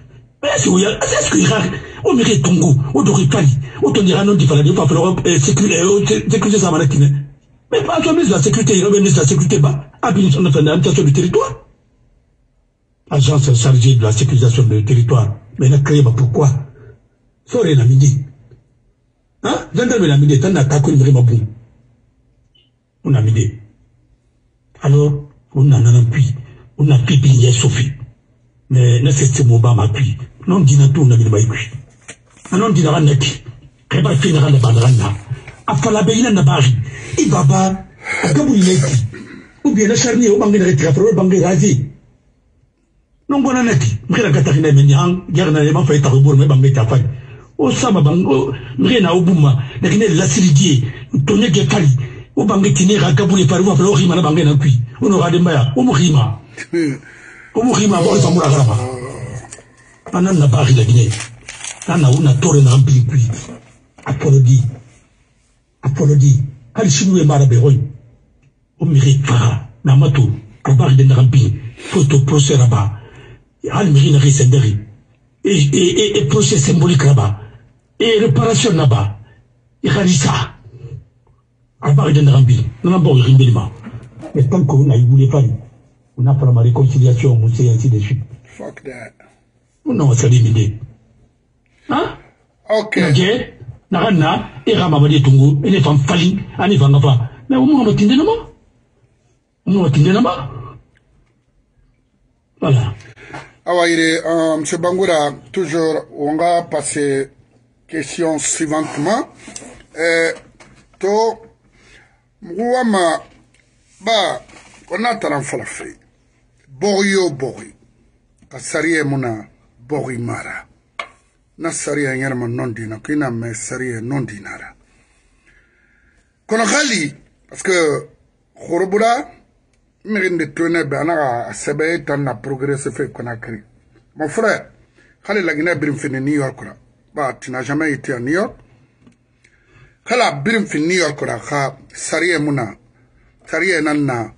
Mais est-ce qu'il y a on irait Tongo, on devrait Paris, on dira non, il fallait pas sécuriser sa maratine. Mais pas le ministre de la sécurité, il y a le ministre de la sécurité bas. Habilitation de l'habitation du territoire. Agence chargée de la sécurisation du territoire. Mais elle a créé, pourquoi Soré la midi. Hein gendarme la midi, t'en as taqué vraiment bon. On a midi. Alors, on a un puits. On a pipi, il y a Sophie. Mais, n'est-ce que c'est mon bas, ma puits. Non, dit n'a tout, on a mis le baï. Non, dit n'a rien n'a qui. Réba, il n'a rien n'a pas de rana. Afalabé, il n'a pas ri. Ibaba, à Kabou, il est dit. Ou bien la charnier au bangé de rétrapro, bangé razi. Non, bon, anaki, Mrena Katarina Menian, Garna et Mafay Tarobour, mais bangé Tafay. Au Sama Bango, Mrena Obouma, la Guinée de la Syrie, Toné Gepali, au bangé Tinera, Kabou et Parou, Florima, la bangé Nankui, on aura des mères, Omourima, voir le Samoura Rama. Anan n'a pas ri la Guinée. Anna, on a tourné un pli, Apolodi, Alchinou et Maraberoy. Omiri Fara, Namato, Kabar de Narambi, photo procès là-bas, Almirine Risenderi, et procès symbolique là-bas, et réparation là-bas, et Rarissa, Kabar de Narambi, non d'abord il rimbelma. Mais tant qu'on a eu les femmes, on a fait la réconciliation, on s'est ainsi de suite. Fuck that. Non, c'est éliminé. Hein? Ok. Narana, et Ramabadi Tungo, et les femmes Fali, à Nivanova. Mais au moins, on va t'indiquer non? Voilà. Alors, M. Bangoura, toujours, on va passer question suivantement. To, Mouama, bah, on a talent falafé. Borio Bori. Asarié Mouna, Bori Mara. Nasarié Yerman Nondina, Kina, mais Sarié Nondinara. Konakali, parce que, Khoroboura, mais de tourner Bernard, c'est bien tant la progresse fait qu'on a créé. Mon frère, quand la Guinée brimfine New York, bah tu n'as jamais été à New York. Quand la brimfine New York, là, sérieux nana,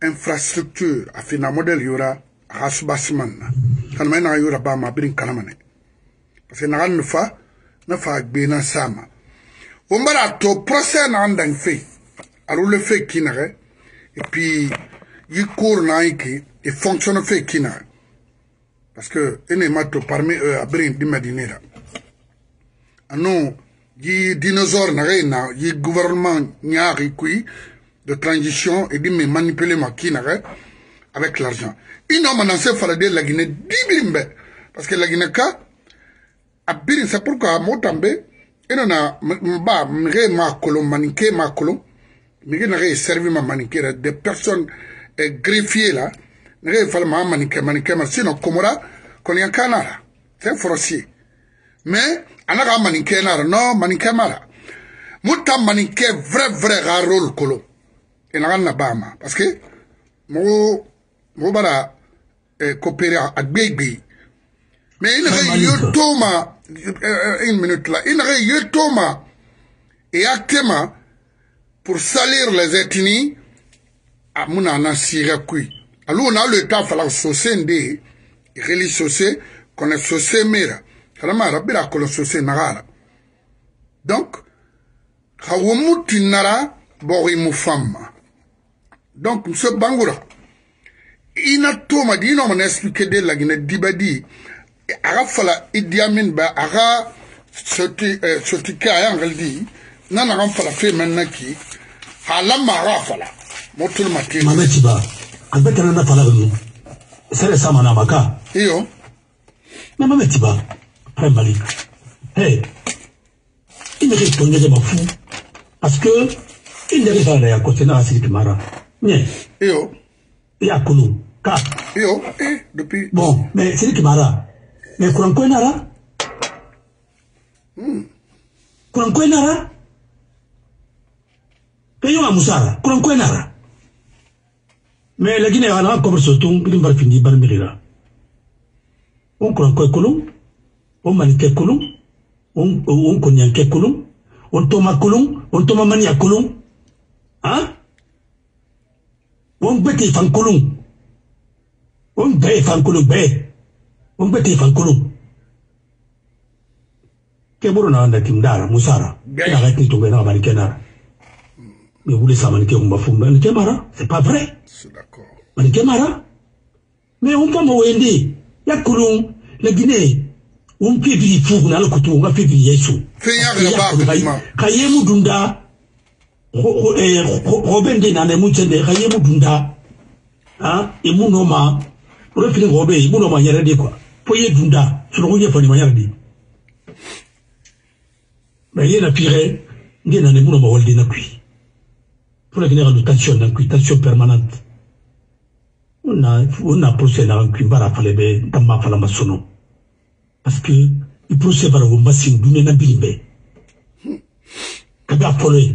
infrastructure, afin un modèle yura, rasbassman. Quand maintenant yura bah ma brim kalamane, parce que n'aran ne fa bien sama. On va la to procès n'aran d'un fait, alors le fait qui n'arrête. Et puis, il court là, il fonctionne fait qu'il n'a. Parce que, il n'est pas parmi eux à Brin, il m'a dit. Non, il dinosaure n'a rien, il gouvernement n'a rien de transition et il m'a manipulé ma qui n'a rien avec l'argent. Il n'a pas lancé Faladé la Guinée 10 000 parce que la Guinée, à Brin, c'est pourquoi à Motambe, il n'a pas ma colombe. Mais il n'a servi ma maniquera des personnes greffiées là. Il n'a pas maniquera, sinon Komora, qu'on y a un canard. C'est un forcier. Mais, il n'a pas maniquera, non, maniquera mara. Mouta maniquera vrai rôle colo. Il n'a pas ma. Parce que, mou bara, coopéré à Gbegbi. Mais il n'a pas eu Thomas, une minute là, il n'a pas eu Thomas. et actuellement pour salir les ethnies à mon anasirakoui. Alors on a le taf à la société, religieux société, qu'on est société mère. Donc, monsieur Bangoura, il n'a tout m'a dit, non, on a expliqué de la Guinée d'Ibadi. Arafala idiamine ba ara sotika yangaldi nana ramfala fe manaki ala marafala motul mate mameti ba albeta nana fala gulu sele sama na baka iyo na mameti ba prembali hey il ne répondait pas fou parce que il ne répondait pas à côté na Sidiki Mara nien iyo ya kulu ka iyo eh depuis bon mais Sidiki Mara mais Kurankoenara Kayonga Musara Kurankoenara mais la Guinée a comme ce ton il va finir par Mirira on Kurankoe Kolum on Manike Kolum on Konyanke Kolum on Toma Kolum on Toma Mania Kolum hein on Bete Fan Kolum on Be Fan Kolum Be on peut faire un colon. Qu'est-ce que vous avez dit? Moussara. Mais vous voulez ça, Maniké Mara, c'est pas vrai. C'est d'accord. Maniké Mara. Mais on peut me dire, il y a colon, la Guinée, on peut vivre pour nous, on peut vivre Yessou. Kayemu Dunda, Robin Denane Moutende, Kayemu Dunda, hein, et mon nom, on a fini Robin, mon nom, il y a quoi. Foyer Dunda, je ne reviens pas de manière dit. Mais il y a pire, il y a un émouna maholdé n'a cuit. Pour la générale de tension, n'a cuit, tension permanente. On a procédé à un cuit, barra falebe, tamma falama sono. Parce que, il procède à un bassin d'une nabilimbe. Kada folé,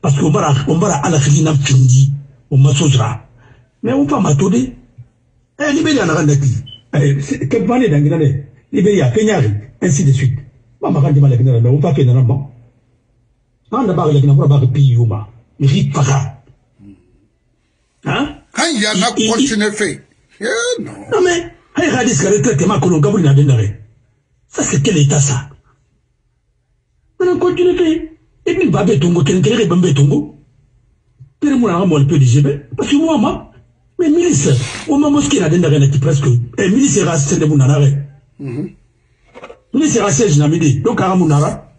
Parce qu'on va à la Khilina Findi, on m'assaugera. Mais on va m'attendre. Eh, libérer la Randaki. Eh, quelle valeur d'un Guinée? Libéria, Kenyari, ainsi de suite. Maman, quand il a mais on va faire un bon. On a barré le pays, Yuma. Il rit pas. Hein? Quand il y a un continué fait. Non, mais, il y a des caractères que Macron Gabriel a dénarré. Ça, c'est quel état ça? On a continué fait. Et puis, Babé Tongo, quelqu'un est Babé Tongo. Puis, moi, on peut dire, parce que moi, mais milice, on m'a mosqué à dénarré presque. Et milice est rassé de mon arrêt. Ni c'est assez dynamique. Donc Aramunara.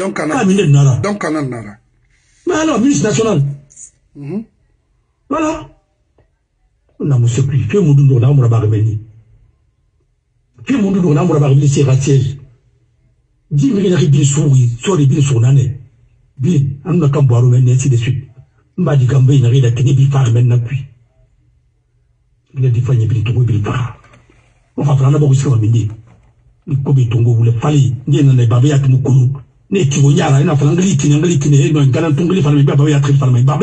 Donc Ananara. Donc Ananara. Mais alors ministre national. Voilà. On a monsieur plus. Fais mon doudou dans mon barberini. Fais mon doudou dans mon barberini c'est raciel. Dis mais il a bien souri, souri bien sournané. Bien, on a qu'à boire au même ainsi de suite. M'a dit qu'en il a qu'à ne pas faire maintenant puis. Il a dit qu'il n'y a plus de tout il part. On va prendre beaucoup sur le midi. Le cobitongo voulait faillir. Ni n'en est babé à Tumukulu. Ni Tivonyara, il n'a pas l'anglais, il n'a pas l'anglais, il n'a pas l'anglais, il n'a pas l'anglais, il n'a pas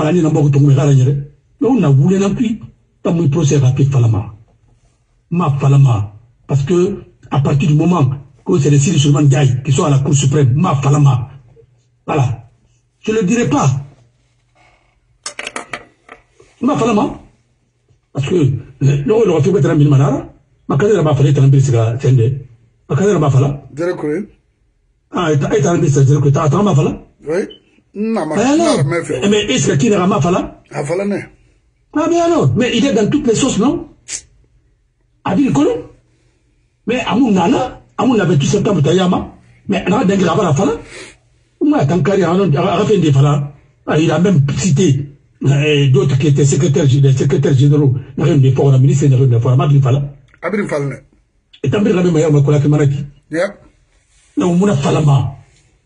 l'anglais, il n'a pas l'anglais, il n'a pas l'anglais, il n'a pas l'anglais, il n'a pas l'anglais, il n'a pas l'anglais, il n'a pas l'anglais. Parce que, à partir du moment que c'est les Siri Suleiman Diaye qui sont à la Cour suprême, ma falama. Voilà. Je ne le dirai pas. Ma falama. Parce que, non, il aurait fait peut-être un mille manara. Ma carrière m'a fallu être un peu sur la chaîne. Ma carrière m'a fallu. Ah, et un peu sur la chaîne. Attends, m'a fallu. Oui. Non, ma carrière m'a fallu. Mais est-ce que tu n'as pas fallu? Ah, fallu. Ah, mais alors, mais il est dans toutes les sauces, non? A dit le colon. Mais à mon nana, à mon avait tout septembre, Tayama. Mais on a d'un grave à fallu. Ou moi, tant carrière, on a fait des fallu. Il a même cité. Et d'autres qui étaient secrétaires généraux, n'a rien de fort, la ministre n'a rien de fort, Madrid Fala. Abdel Falna. Et t'as bien la même meilleure, ma collègue Maraki. Yep. Non, Mouna Falama.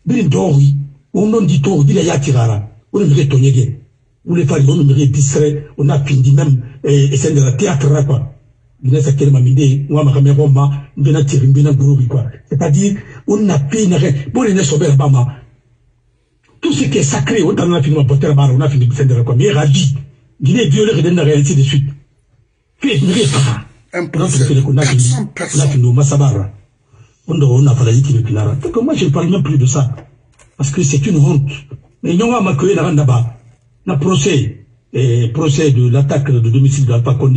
Bien d'Ori. on dit tout, il y a Tirara, on aimerait Tonyegé, on les failles, on aimerait distrait, on a fini même, et c'est de la théâtre rapa. C'est-à-dire, on a payé rien. Pour les sauver Bama, tout ce qui est sacré, on a fini on a fini de ainsi de suite. Donc moi, je ne parle même plus de ça. Parce que c'est une honte. Mais nous avons accueilli le procès de l'attaque de domicile de Alpha Conde.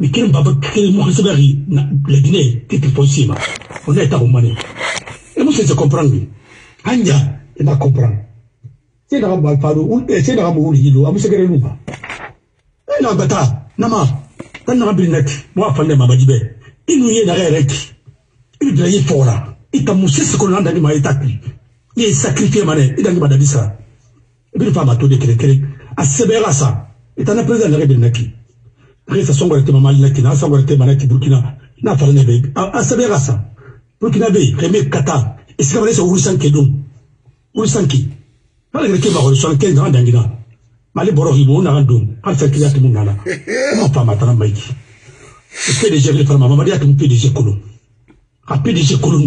Mais quel baba qui m'a réservé la Guinée, qui est possible. On est à Roumanie. Et nous, c'est de comprendre. Anya, il va comprendre. C'est de Rambo Alfaro, c'est de Rambo Hilo, à Moussakaré Louba. Et là, Bata, Nama, quand on a bu net, moi, Fandé Mabadibé, il nous y est derrière Rek, il y est fort là, il t'a moussé ce qu'on a dans les étapes. Il est sacrifié, mané, il est dans les Badabissa. Et puis, il va m'attendre à Sebera ça. Et t'en as présent le Rébé Naki. Ressa son gouvernement malaki na son gouvernement Burkina na farne be asabera sa Burkina be remet kata iskabale so ursanke dum ursanki bale ke ba ursanke na dangina mali borohi bo na dum alfa kiyati munala mo pa matana maiki PDG le farma mamadia tum PDG kolum a PDG kolum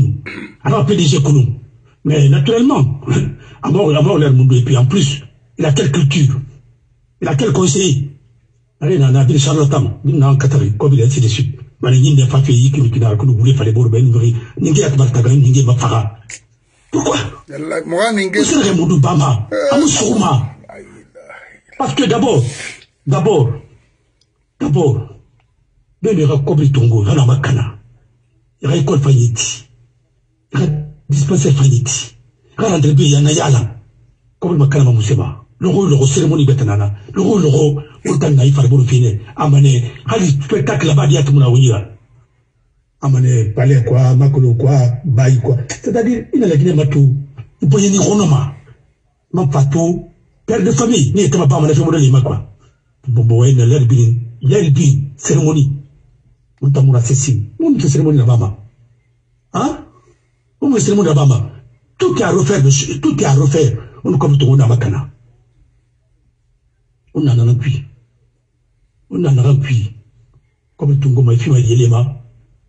alors PDG kolum mais naturellement avant leur monde et puis en plus il a quelle culture il a quel conseiller. Allez, on a vu charlatan, il n'a qu'à taper, comme il a dit de suite. Maligné n'a pas fait y qui nous a que nous voulons faire les bords, ben nous verrons. N'ingé à Bartagan, n'ingé à Bafara. Pourquoi? C'est le remous du Bama, à Moussouma. Parce que d'abord, ben il recobre Tongo, il y en a Makana. Il récolte Fayeti. Il a dispensé Fayeti. Il a rendu bien Yanayala. Comme Makana Mamoussema. Le cérémonie Betanana, le roi, autant naïf à la bonne fine, amené, allez, spectacle là-bas, diat mounawira. Amené, palais quoi, macolo quoi, bail quoi. C'est-à-dire, il a la Guinée matou, il peut y aller renoma. Mon pato, père de famille, n'est pas mal à faire mon lima quoi. Bon, il a l'herbine, cérémonie. On t'a mon assassin, on fait cérémonie là-bas. Hein? On fait cérémonie là-bas. Tout est à refaire, on compte au Nabakana. On en a rempli. Comme Tongo m'a fait Yelema,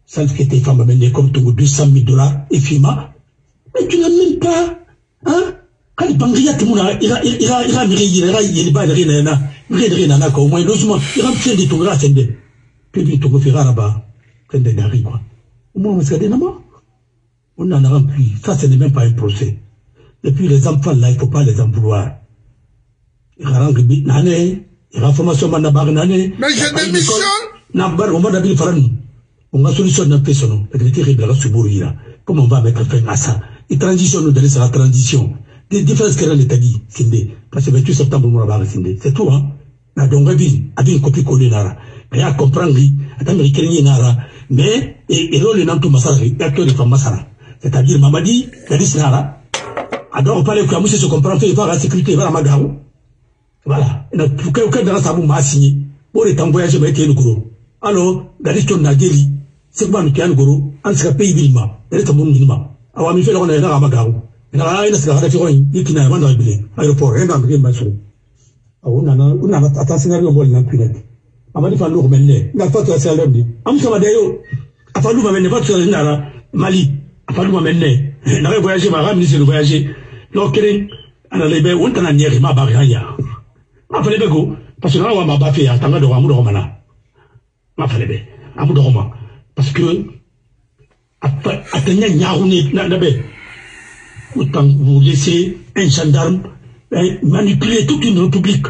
sans que tes femmes m'amènent comme Tongo $200 000 et Fima. Mais tu n'as même pas, hein? Quand il bangria tout le monde, il a au moins 12 mois, il a plein de Tongo à Sende. Puis lui, Tongo fera là-bas, plein de Nari, quoi. Au moins, on se garde là-bas. On en a rempli. Ça, ce n'est même pas un procès. Et puis, les enfants, là, il ne faut pas les en vouloir. Mais je démissionne. On va solutionner un peu son comment on va mettre fin à ça. Et transition, nous donner la transition. Des différences qu'elle a dit, parce que 28 septembre, on va c'est tout, hein. Donc, on a une copie collée, mais à comprendre, mais il y a tout massacre, il y a tout massacre. C'est-à-dire, Mamadi, il y a alors, on parle que monsieur se comprend, il va la sécurité, il va la magarou. Voilà. Et donc, quelqu'un dans sa boue m'a signé. Pour les temps voyageurs, il y a un gros. Alors, la question de la guérie, c'est quoi nous qui a un gros? En ce pays, il y a un gros. Alors, on a fait le renard à Magarou. Il y a un gros. Il y a un gros. Aéroport, rien à me dire. On a un scénario vol dans le culet. Avant de faire l'eau, maintenant, il a pas de la salle d'homme. Amis, ça va d'ailleurs. A fallu m'amener, pas de la salle Mali. A fallu m'amener. Il a voyagé, ma rame, il a voyagé. L'autre, on a les bains, on a un nier, ma barrière. Ma fallait bien go parce que là on m'a baffé à tanga de Ramou de Romana. Ma fallait bien Ramou de Romana parce que après atteignant Yarouni n'abé autant vous laissez un gendarme manipuler toute une république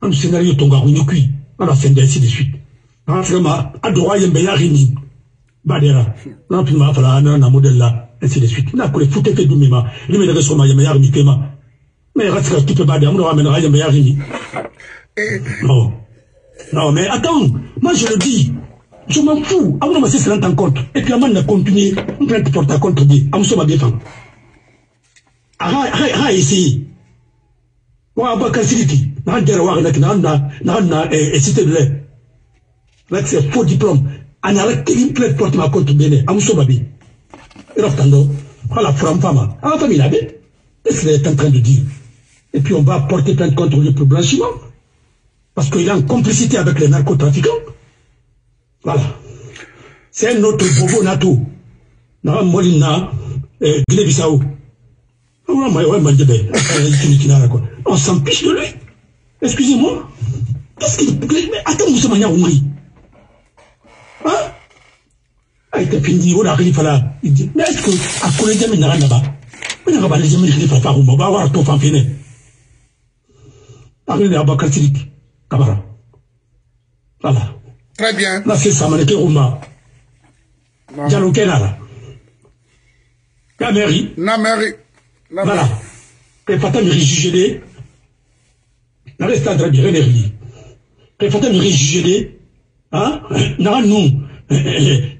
un scénario tongarouni qui à la fin d'ainsi de suite. Vraiment adora yembeyarini badera non tu m'as fait un modèle là ainsi de suite. N'a que les foutre fait du mima lui me laisse Romana yembeyarini kema. Mais reste tout bas, non, non, mais attends, moi je le dis, je m'en fous. Avant de se rendre compte, et puis avant de continuer, on prend pour ta compte, on se bat bien. Arrête ici. On a pas qu'à Siliti. N'a rien à voir avec n'a et cité de l'air. Là, c'est faux diplôme. On a l'acté une plainte pour ma compte bien. On se bat bien. Et là, voilà, femme, femme. Ah, famille, là, qu'est-ce qu'il est en train de dire? Et puis on va porter plainte contre lui pour blanchiment. Parce qu'il est en complicité avec les narcotrafiquants. Voilà. C'est un autre bobo nato. N'a Molina, Guinée-Bissau. On s'en fiche de lui. Excusez-moi. Qu'est-ce qu'il. Mais attends, Moussa Mania Oumari. Hein? Ah, il t'a fini, on arrive là. Il dit, mais est-ce que, à Collégium, il n'y a rien là-bas? Mais il n'y a pas de gens qui ne font pas roumba, on va avoir ton fanfiné. Arrêtez à Bakartilik, Camara. Voilà. Très bien. Là, c'est ça, Maneké Rouma. Dialoguenara. Nameri. Nameri. Voilà. Et Fatam Rigidé. N'arrêtez pas de dire l'énergie. Et Fatam Rigidé. Hein? Non, non.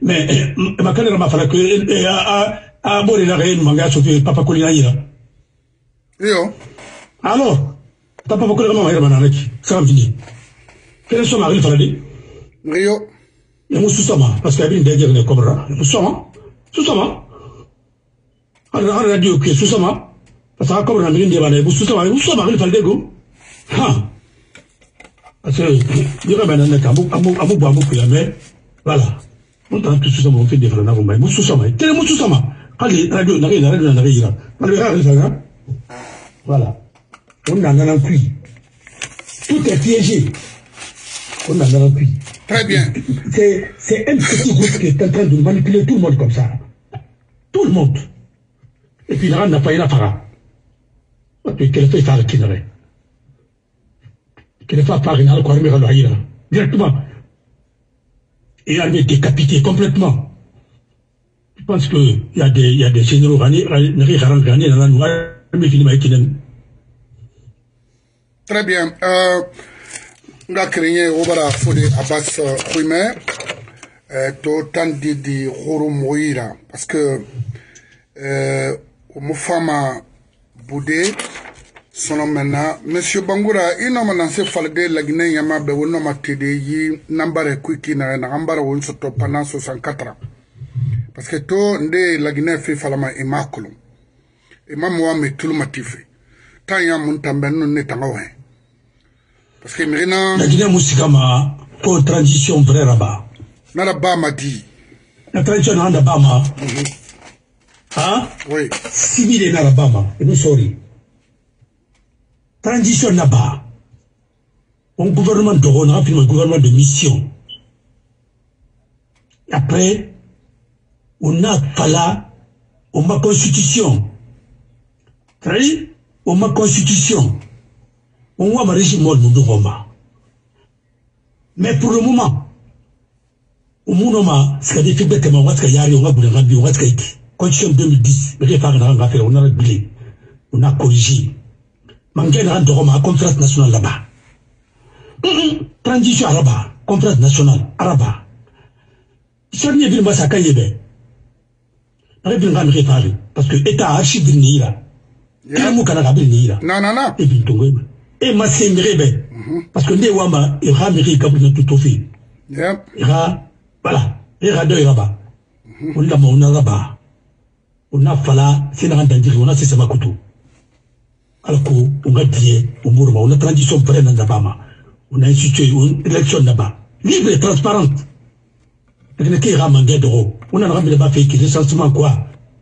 Mais, ma carrière m'a fallu que. Ah bon, il a rien, mon gars, sauf papa Colina. Alors, t'as papa Colina, mon gars, ça va finir. Quel est son mari, Fradé? Rio. Et mon sous-sama, parce qu'il y a une dernière de Cobra. Sous-sama. Sous-sama. Alors, on a dit, ok, sous-sama. Parce que Cobra, il y a une sous-sama. Sous-sama, il fallait go. Ha. Parce que, il y a un mec à mon mais voilà. On t'a tout sous-sama, on fait des frères, on a mon sous-sama. Quel est mon sous-sama? Allez, radio, voilà. On a un cuit. Tout est piégé. On a un cuit. Très bien. C'est un petit groupe qui est en train de manipuler tout le monde comme ça. Tout le monde. Et puis, il n'a pas eu la fara. Quelle fait faire qui n'aurait. Quelle fait faire une alcoarmée à l'oïra. Directement. Et elle est décapitée complètement. Je pense qu'il y a des généraux qui dans la noire, mais très bien. On a créé Robara Fodé Abbas Kouimer, Tandi di Horumouira, parce que Moufama Boudé, son nom maintenant, Monsieur Bangoura, il n'a pas lancé Falde, la Guinée, Yama, Bewonoma Tedei, Nambare Kouikina, Nambare Wonsoto pendant 64 ans. Parce que tout le la Guinée fait falama et maculum. Et maman me tout le matif. Tant y'a mon tambano n'est en haut. Parce que maintenant. La Guinée Moussikama, pour transition vrai rabat. Naraba m'a dit. La transition en Abama. Hein? Oui. Civil et Narabama. Et nous sorry. Transition là-bas. Un gouvernement de Rona, puis un gouvernement de mission. Après. On a Fala, on a constitution. On a constitution. On a un régime de Roma. Mais pour le moment, on a ce qu'il y a des bêtes, on a ce qu'il y a, on a ce qu'il y a. Constitution 2010, on a réglé, on a corrigé. Mangène rentre Roma, contrat national là-bas. Transition arabe, contrat national arabe. Ça ne vient pas à Kayébé. Parce que l'État a archivé le Nira. Il a archivé le Nira. Non, non, non. Et puis, il m'a sémiré. Parce que Néouama, il a archivé tout au fait. Il a. Voilà. Il a deux rabats. On a mon rabat. On a Fala, c'est la rendu, on a ses samakutu. Alors qu'on a dit, on a transition vraie dans Dabama. On a institué une élection là-bas. Libre et transparente. Il y a un d'euros. On a ramené le fait qui recensement quoi.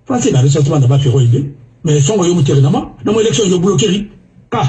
Français, le recensement n'a pas fait mais son royaume terrenement, dans mon élection, il a bloqué. Ah,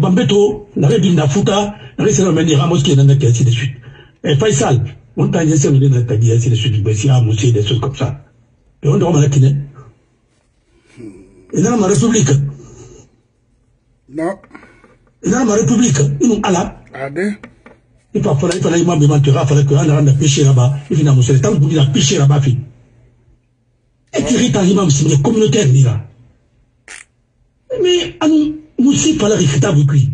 bambeto na re bina futa na re sala meni ramoske na naki ainsi de suite et faisal on t'a dit ça nous donne ta dit ainsi de suite basi a mousser des choses comme ça et on doit malakine. Et dans ma république, non. Et dans ma république, ils m'ont ala. Il faut faire, il faut aller m'en démentir, il faut que l'on a péché là-bas. Il vient à Moussa, tant qu'il a péché là-bas, fille. Et qui rit à l'imam, c'est une communautaire, là. Mais, à nous, Moussa, il faut aller à lui.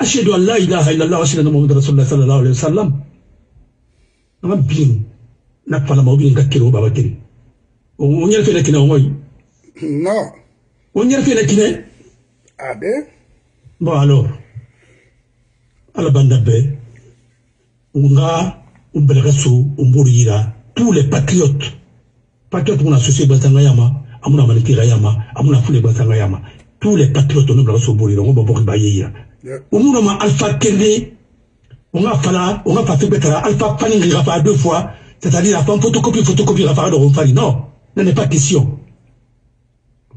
Achède Allah, il a, achède Mohamed Rasulullah, sallallahu alayhi wa sallam. On a bien, n'a pas la mobile, n'a qu'à l'eau, babateri. On y a fait la kina, on y a. Non. On y a fait la Guinée. Ah ben. Bon alors. À la bande d'Abbé, on a un belgasso, un bourgira, tous les patriotes. Patriotes, on a associé Basangayama, on a maliki Rayama, on a foulé Basangayama. Tous les patriotes, on a belgasso, bourgira, on va voir Bayeya. On a Alpha Conde, on a Fala, on a fait Betara, Alpha Fanning Rafa deux fois, c'est-à-dire la photocopie Rafa de Ronfali. Non, ce n'est pas question.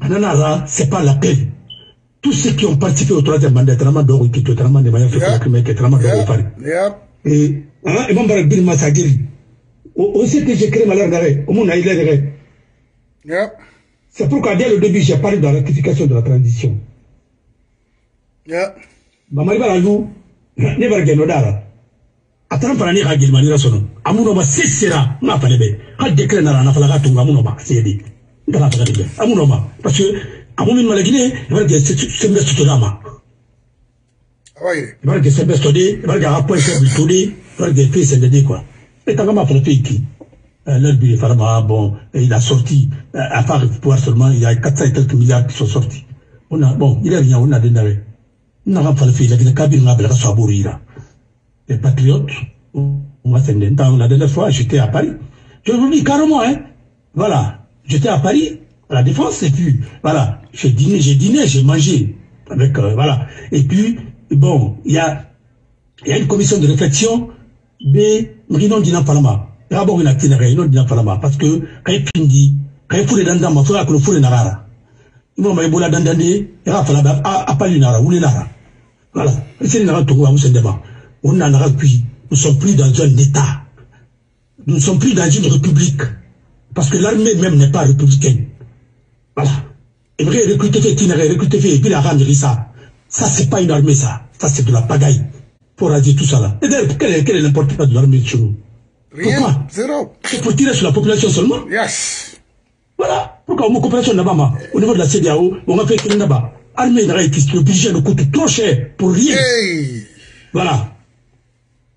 Ananara, c'est pas la peine. Tous ceux qui ont participé au troisième mandat, Traman d'Oro, qui te Traman de Mayan Fécla, qui Traman d'Oro Fari. Et mon barak bin Massagiri, aussi que j'ai créé ma l'air d'arrêt, au monde a eu l'air d'arrêt. C'est pourquoi dès le début, j'ai parlé de la rectification de la transition. Mamariba Rajou, Never Genodara. Attends, par année, Ragil Manira Sono. Amunoma, c'est Sera, ma Falebe. Had déclaré Narana Falagatung, Amunoma, c'est dit. Parce que à mon moment la Guinée, il va que c'est bien tout là-bas. Il va que c'est bien studié, il va que après c'est bien studié, il va que fait c'est bien quoi. Et t'as comment fait qui? L'herbe Farma, bon, il a sorti à part pouvoir seulement il y a 400 et quelques milliards qui sont sortis. On a bon, il est bien, on a dénarré. On a fait le fait, la Guinée Kabyle n'a pas la sabourira. Les patriotes, on va s'en entendre la dernière fois, j'étais à Paris. Je vous dis carrément, hein, voilà. J'étais à Paris, à la Défense, et puis, voilà, j'ai dîné, j'ai mangé, avec, voilà. Et puis, bon, il y a une commission de réflexion, mais, non, Dina Palama. D'abord, il y a une réunion, Dina Palama, parce que, quand il dit, quand il faut les dandans, il faut que le four est narara. Il m'a dit, il a fallu, à pas lui nara, ou les nara. Voilà. Et c'est nara, tout le monde, c'est débat. On a nara, puis, nous sommes plus dans un État. Nous ne sommes plus dans une république. Parce que l'armée même n'est pas républicaine. Voilà. Et vrai, recruter fait, qui n'a recruté fait, et puis la rame ça. Ça, c'est pas une armée, ça. Ça, c'est de la pagaille. Pour radier tout ça là. Et d'ailleurs, quelle est l'importance de l'armée chez nous? Pourquoi? Zéro. C'est pour tirer sur la population seulement? Yes. Voilà. Pourquoi on coopération là-bas, au niveau de la CDAO, on a fait que là-bas. L'armée n'a existé, le budget nous coûte trop cher pour rien. Hey. Voilà.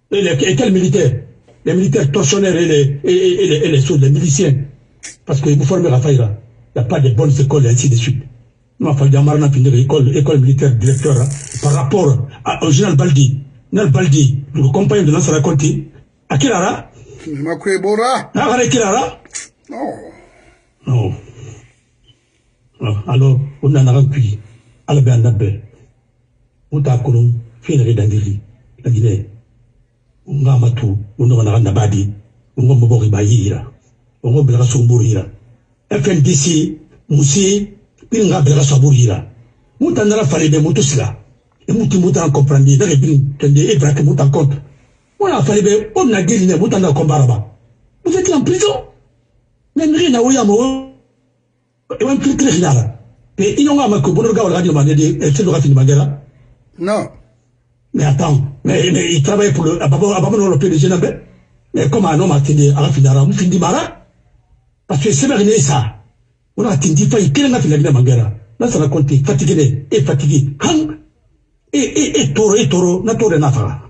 Et quel militaire? Les militaires tortionnaires et les miliciens. Parce que vous formez Rafaï là. Il n'y a pas de bonnes écoles et ainsi de suite. Nous avons fait Marna finir l'école militaire directeur là, par rapport au général Baldi. Général Baldi, le compagnon de Nassara Conti, à Kilara? À Kilara? Non. Alors, on en a rempli. Albert Nabé. On t'a connu, Fénéré d'Andiri, la Guinée. Unga matu, unga naga nabadi, unga mbori bayira, unga belaga sumburira. FNDC, musi, pinga belaga sumburira. Muta nara falebe mutusla, muti muta comprendre, nare bin tende ebrak muta compte. Voilà falebe, on n'a guéri muta nara combaraba. Vous êtes en prison, même rien à ouïamo, et même plus très nara. Et inonga maku bonoga ou radio manedi, et c'est le rafin mandela. Non. Mais attends, mais il travaille pour le. Ababon le pays de Génabé. Mais comment un homme a tenu à la finara, on finit mara? Parce que c'est vrai ça. On a tenu failli, quelle est la finale de Mangara? Là, ça raconte, fatigué. Hang! Et toro, n'a-t-on rien à faire?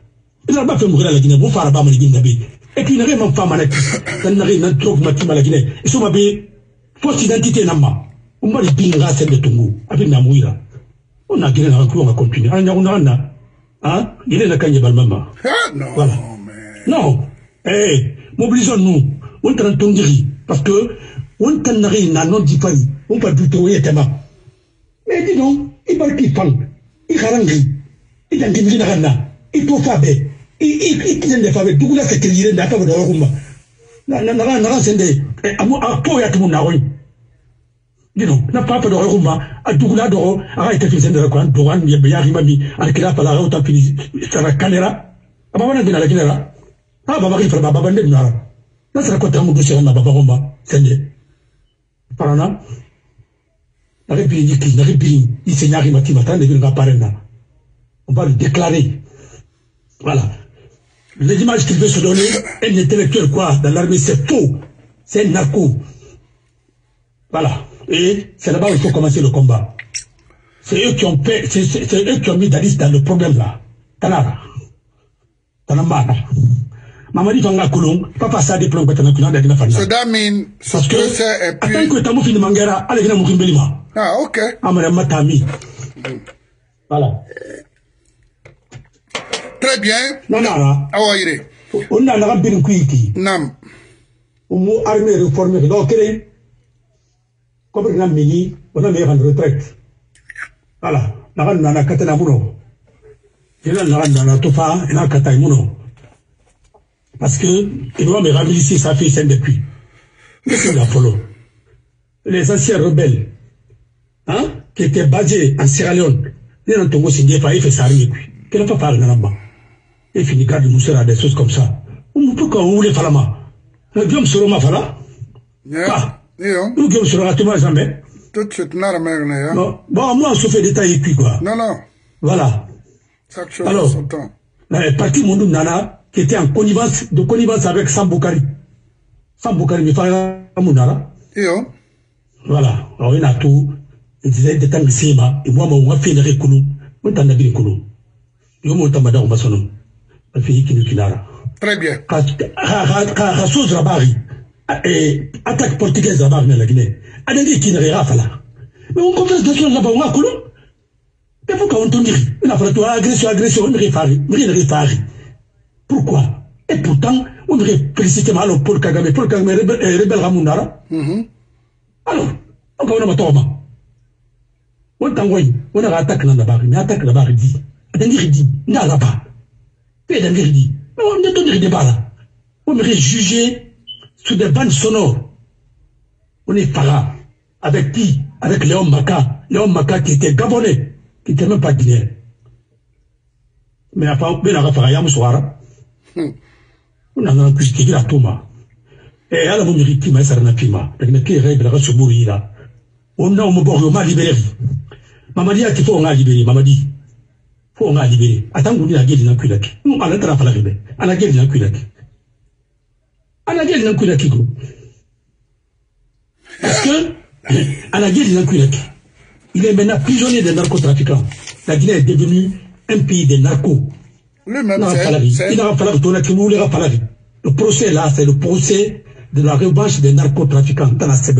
la Guinée, la Guinée, la Guinée, et puis n'arrive même pas à la Guinée. Et sur ma bé, fausse identité, Nama. On va les pingras, c'est de Tongo, avec Namouira. On a gagné un coup, on va continuer. Hein? Il est la cagne balmama. Voilà. Non. Eh, mobilisons-nous. On t'en tondiri. Parce que, on t'en arrive à non d'Ipani. On peut plutôt y être. Mais dis donc, il va qu'il fang. Il ralangri. Il en guinera rana. Il faut faire. Il tient des faves. D'où la sécurité d'un fabre de Roma. Nana, c'est des. À quoi y a-t-il mon arroi? Dis donc, n'a pas de Roma, à Douglas d'Oro, à été fait de la Grande Doran, Yabayari, à Kila Palara, à Fini, à la Canera, à Babana de la Guinera, à Babari, à Babane, là, c'est la côte à Moudoussé, à Babaroma, c'est bien. Parana, la République, il s'est narré Matimatan, et il va parena. On va le déclarer. Voilà. Les images qu'il veut se donner, un intellectuel, quoi, dans l'armée, c'est faux. C'est un narco. Voilà. Et c'est là-bas où il faut commencer le combat. C'est eux qui ont fait, c'est eux qui ont mis Dadis dans le problème là. Tanara. Tanamara. Mamadi Fanga Koulong, papa ça diplôme que Tanakuna d'Agna Fanga. So that means, parce que c'est. Attends que Tamou finit Mangera, allez venir Moukim Belima. Ah, ok. Amara Matami. Voilà. Très bien. Non, non, non. Ah, ouais, on a un bien qui. Non. On a armé réformé. Donc, comme on a mis, on a mis en retraite. Voilà. On a mis en retraite. Parce que, il doit me ravilisser sa fille, c'est depuis. Qu'est-ce qu'on a follow? Les anciens rebelles, hein, qui étaient basés en Sierra Leone, ils n'ont pas signé, ils font ça, ils ne peuvent pas parler d'un homme. Ils finissent de nous faire des choses comme ça. Pourquoi on voulait faire la main? Le vieux monsieur Roma, voilà. Nous qui sommes là, tu vois jamais. Tout de suite, non, mais. Bon, moi, on se fait détailler puis quoi. Non, non. Voilà. Chaque chose en son temps. Le parti Mondou Nana, qui était en connivence, de connivence avec Samboukari. Samboukari, mais Fara Mounara. Et on. Voilà. Alors, il y en a tout. Il disait, des temps de Sima, et moi, on va finir les Koulou. On t'en a bien les Koulou. Et on t'a madame Massono. On finit Kinukinara. Très bien. Rassouz Rabari. Et attaque portugaise là-bas, la Guinée. Adélie qui ne rafale là. Mais on confesse des choses là-bas, on a colon. Et pourquoi on t'en dit? On a fait toi, agression, agression, on ne répare, pourquoi? Et pourtant, on devrait féliciter mal Paul Kagame. Paul Kagame est rebelle Ramounara. Alors, on a un tourment. On t'envoie, on a attaqué là-bas, mais attaque là-bas, il dit. Adélie dit, n'a là-bas. Et Adélie dit, mais on ne donne des débats là. On devrait juger sur des bandes sonores. On est para. Avec qui? Avec Léon Maka. Léon Maka qui était gabonais, qui n'était même pas guinéen. Mais à part, il y a un farayam soir. On a un plus qui vient à Touma. Et à la mourir qui m'a serré la pima. Avec lesquels il règle la race mourir là. On a un mobile, on m'a libéré. Mamadi a dit, faut on a libéré. Mamadi. Faut on a libéré. Attends, on a guéri dans le culac. Nous, on a l'entrée à la rébelle. On a guéri dans le culac. À la guerre, il y a parce que, à la guerre, il est maintenant prisonnier des narcotrafiquants. La Guinée est devenue un pays des narcos. Le même le procès là, c'est le procès de la revanche des narcotrafiquants. Oui. Vous êtes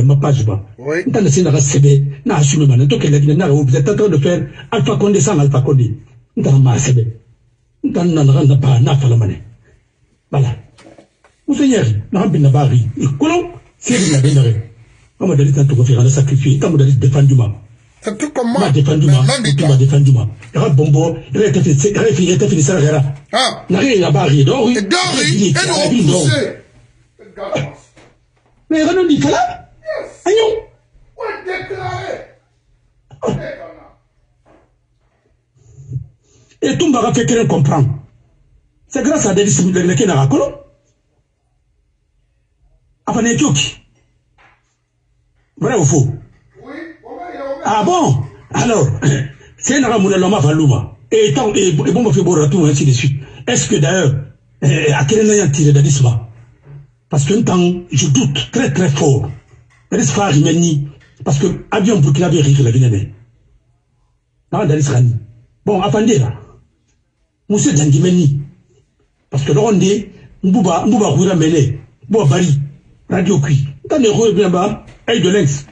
en train de faire Alpha Conde sans Alpha Conde. Voilà. Monseigneur, n'a pas bari, il colon, c'est une abénère. On m'a donné tant de conférence sacrifiée, tant de défendement. C'est tout comme moi. Défendement, tout ma défendement. Il y a bombo, il a été fait ça. Ah, n'a rien à barrer, d'ori. D'ori, et nous repousser. Mais Renaud dit là? Yes. Agnon. Oui, déclaré. Et tout m'a fait quelqu'un comprendre. C'est grâce à des disciplines de Kenara Colon. Vrai ou faux? Oui. Ah bon? Alors, c'est un ramoulé l'homme à Falouma. et bon on fait bon retour ainsi de suite. Est-ce que d'ailleurs à quel moment il tire Dadis là? Parce qu'un temps je doute très très fort. Dadis Farimani parce que avion Burkina Faso la Guinée. Ah Dadis Rani. Bon attendez là. Moussa Djangimeni parce que là on dit Mbouba Koura Mele, Mbouba Bari, Radio Kui. Tant de revient bas, aide de l'ex.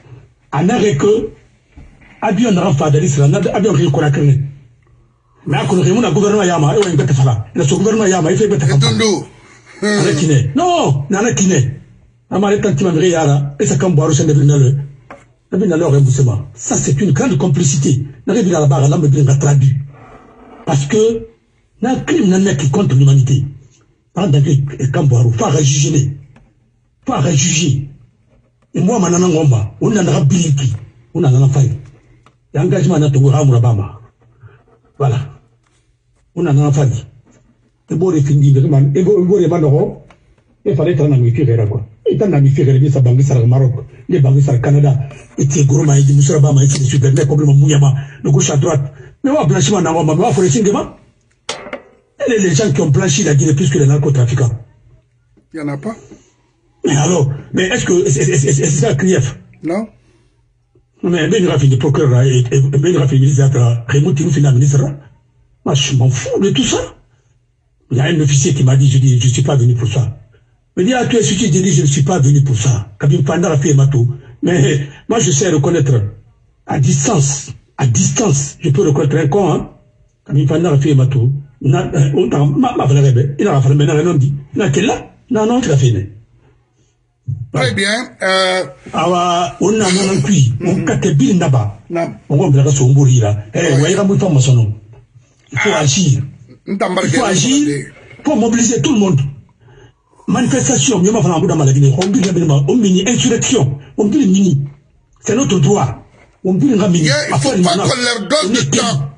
En arrêt que avion renfort Dadis là, avion qui court la crème. Mais à quoi le gouvernement yama, il fait le gouvernement yama, il fait bête. Non, nana kiné. Amaré tant yara, et ça comme boire au remboursement. Ça c'est une grande complicité. N'arrive à la barre, là me bien traduit. Parce que n'a crime n'a qui contre l'humanité. Pendant que Kamboarou, faut réjuger, faut réjuger. Et moi maintenant on a un biliki, on a un faille. L'engagement n'a tout ramurabama. Voilà. On a un famille. Et bon, les filles, les femmes, les femmes, les femmes, les femmes, les femmes, les femmes, les femmes, les femmes, les femmes, les femmes, les femmes, les femmes, les femmes, les femmes, les femmes, les femmes, les femmes, les femmes, les femmes, les femmes, les femmes, les femmes, les gens qui ont blanchi la Guinée plus que les narcotrafiquants. Il n'y en a pas. Mais alors, mais est-ce que c'est ça, CNIEF? Non. Mais Ben Rafi, le procureur, Ben Rafi, le ministre, Rémouti, le ministre, moi je m'en fous de tout ça. Il y a un officier qui m'a dit, je ne suis pas venu pour ça. Il dit, ah, tu es suivi, je dis, je ne suis pas venu pour ça. Mais moi je sais reconnaître à distance, je peux reconnaître un con, hein. Il a fait très bien. Alors, on a un cuit, on a des billes là-bas. On va faire son bourri là. Il faut agir. Il faut agir pour mobiliser tout le monde. Manifestation, on dit insurrection, on dit mini. C'est notre droit. On dit mini. Il faut pas qu'on leur donne du temps.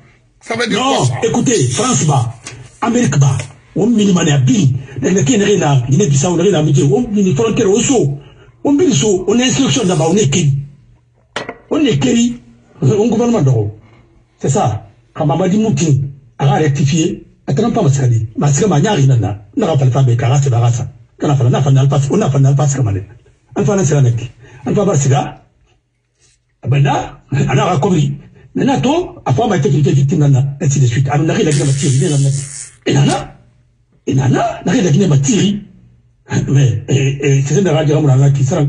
Ça veut dire quoi ça? Non, écoutez, France bas, Amérique bas. On mini mania billes. On a instruction là-bas, on est kéri. On est kéri, on gouvernement d'or. C'est ça. Quand Mamadi Moutin a rectifié, elle n'a pas masqué. Masqué, ma n'y n'a pas le fabé, car c'est barassa. On a fait l'alpas, camarade. On fait l'alpas, on va voir cela. Ben là, on a compris. Maintenant, à forme avec une victime, ainsi de suite. On arrive à la victime, et là, et nana, n'a rien à dire, ma tiri. Mais, c'est une radio qui sera,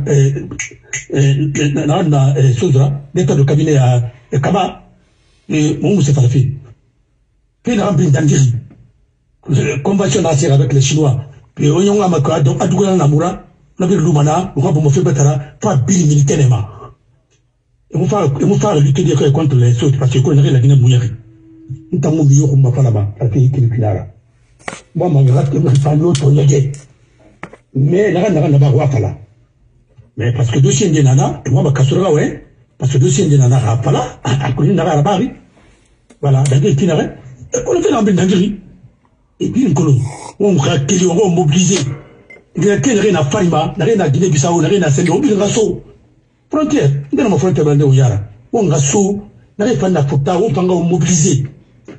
nana, soudra, l'état de cabinet à Kaba, et mon mousse est fait. Puis, n'a rempli d'Andiri. Convention à serre avec les Chinois. Puis, on y a un amaka, donc, à Dougan Namoura, n'a vu l'Oumana, ou Rabou Mofé Batara, pas Bill militairement. Et mon frère lutte contre les autres, parce que je connais la Guinée Mouyari. Nous t'avons mis au Mafalama, à Téhé Kiliklara. Moi, je suis mais mais parce que dossier de nana, et moi, je suis parce que dossier de nana, pas là, à voilà, et puis, on va mobiliser. Il y a rien à Farima, rien à Guinée-Bissau, rien à Sénégal, il y a frontière, il y a frontière, on va mobiliser.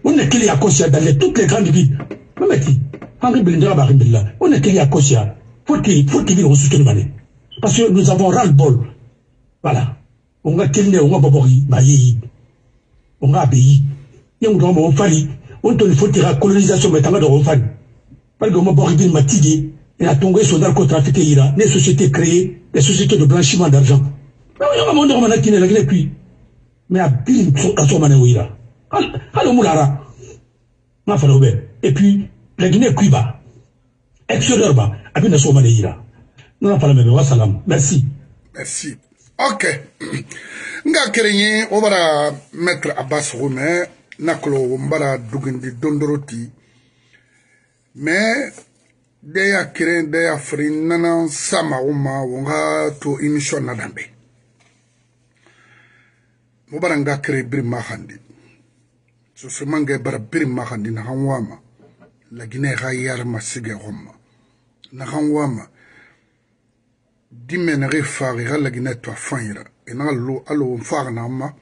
On est qu'il y a conscient dans toutes les grandes villes. Mais on est qu'il y a conscient. Faut qu'il vienne ressourcer le parce que nous avons ras-le-bol. Voilà. On a qu'il on va on a obéi. Et on doit m'en falli. On te faut tirer la colonisation, mais t'as pas de refali. Parce que mon il m'a tiré. Il a tombé sur narcotrafic et il a des sociétés créées, des sociétés de blanchiment d'argent. Mais on a un qu'il est puis. Mais à Bill, à son mané où il a. Allô, Moulara. Ma femme, et puis, la Guinée-Cuba, extérieur bas, à bien de son manéira. Nous n'avons pas la même wassalam. Merci. Merci. Ok. Nga kerenye, on va mettre Abbas Roumain, Naklo, on va Dougundi Dondoroti. Mais, Deya Keren, Deya Frin, Nanan, Sama, Oma, on va tout émission Nadambe. On va nga kere Brima Handi. Ce sera bara Brima Handi, Nahanwama. La Guinée raillard ma sigarum. Naranwama. Dimen refarira la Guinée toi fanira. Et n'a l'eau allo farnama.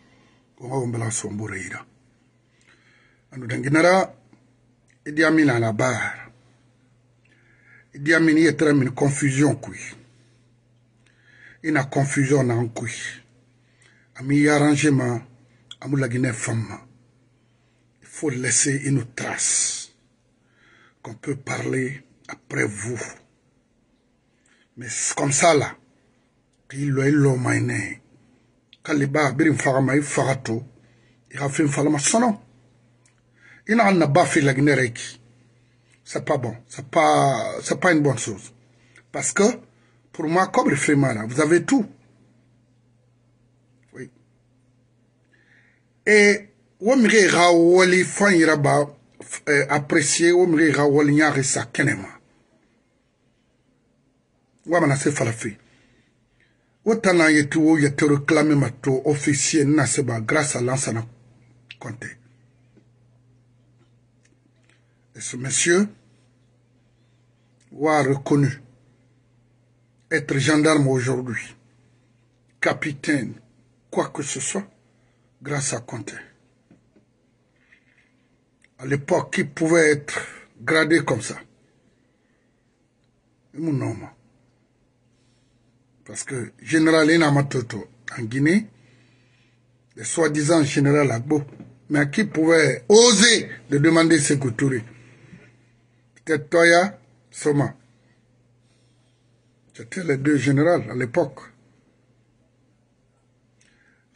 On va en balancer en bourreira. أنو دنجنرا إدي أمين على بار إدي أمين يترى من confusion كوي إنا confusion نانكوي أمي يارانجي ما أمو لغيني فما. Il faut laisser une trace qu'on peut parler après vous. Mais comme ça là, qu'il l'oeil mainé. Kaliba birim farama farato, irafim falama sono. Il n'a pas baffé la gnéreki. C'est pas bon, c'est pas une bonne chose. Parce que pour moi, comme le fait mal, vous avez tout. Oui. Et Wamire Rawali Fanyiraba apprécié Wamire Rawali Nyarisa Kenema. Wamana se falafi. Watana yetuo yete reclame mato officier Naseba grâce à l'ancien Conte. Et ce monsieur Wa reconnu être gendarme aujourd'hui, capitaine, quoi que ce soit, grâce à Conte. À l'époque, qui pouvait être gradé comme ça. Mon nom. Parce que général Inamatoto en Guinée, le soi-disant général Agbo, mais à qui pouvait oser de demander Sékou Touré. Peut-être Toya, Soma. C'était les deux généraux à l'époque.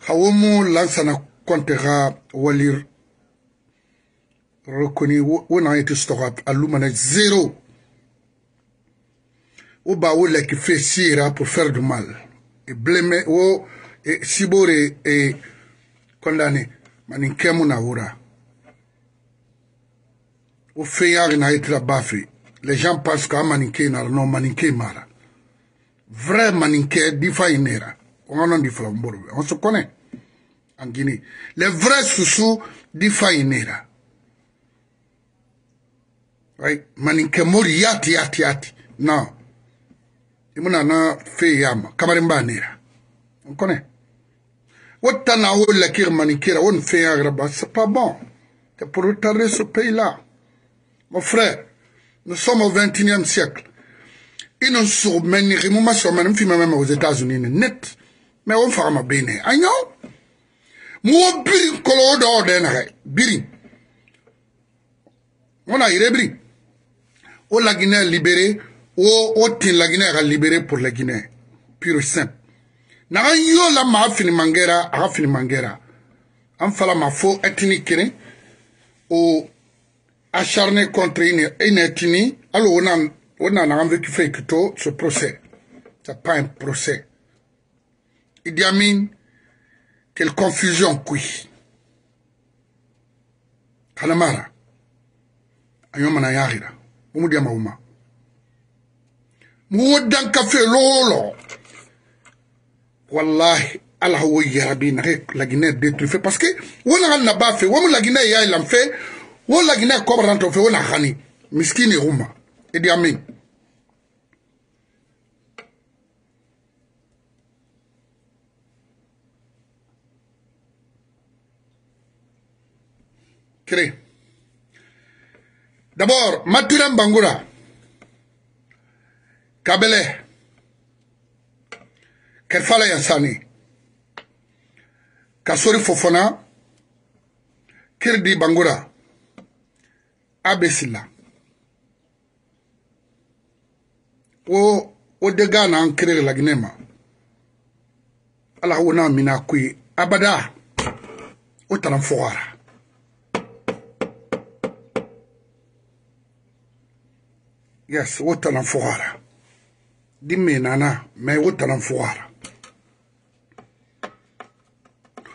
Haoumou Lansana Kontera Walir. Reconnu où n'a été storap à l'oumane zéro. Ou bah ou la qui fait sira pour faire du mal. Et blâmer ou et sibore et condamné. Maninkemu na ora. Ou feyar n'a été la baffé. Les gens pensent qu'à maninké n'a non maninké mara. Vrai maninké difainera. On en dit flambourbe. On se connaît en Guinée. Les vrais soussous difainera. Right, maninke mori yati. Non. Imuna na fe yama. Kamarimba nera. On connaît. Otana ou la kir maninkera, on fait un rabat. C'est pas bon. C'est pour retarder ce pays-là. Mon frère, nous sommes au 21e siècle. Ils nous surmènent, ils nous surmènent, même aux États-Unis, net. Mais on fera ma béné. Aïe, moi, birin, colo d'ordre, birin. On a irébri. Ou la Guinée libérée, ou la Guinée a libéré pour la Guinée. Pure simple. N'a yo la ma finimangera, a finimangera. En fala ma faux ethnique, ou acharné contre une ethnie, alors on a vécu fait que tout ce procès. C'est pas un procès. Idi Amin, quelle confusion, oui. Kalamara. Ayomana yahira umudia mauma mudan kafe lolo wallahi ala huwa rabbina la Guinée détruit parce que wala na ba fe wala la Guinée ya il fait wala la Guinée cobran to fe wala khani miskini huma Idi Amin kre. D'abord, Maturam Bangura, Kabele, Kerfala Yansani, Kasori Fofana, Kirdi Bangura, Abesila. O Degana en Kiri Lagnema. Allah Ouna Minakui, Abada, Otaram Fouara. Yes, Wotalan Fouara. Dimme nana, mais Wotalan Fouara.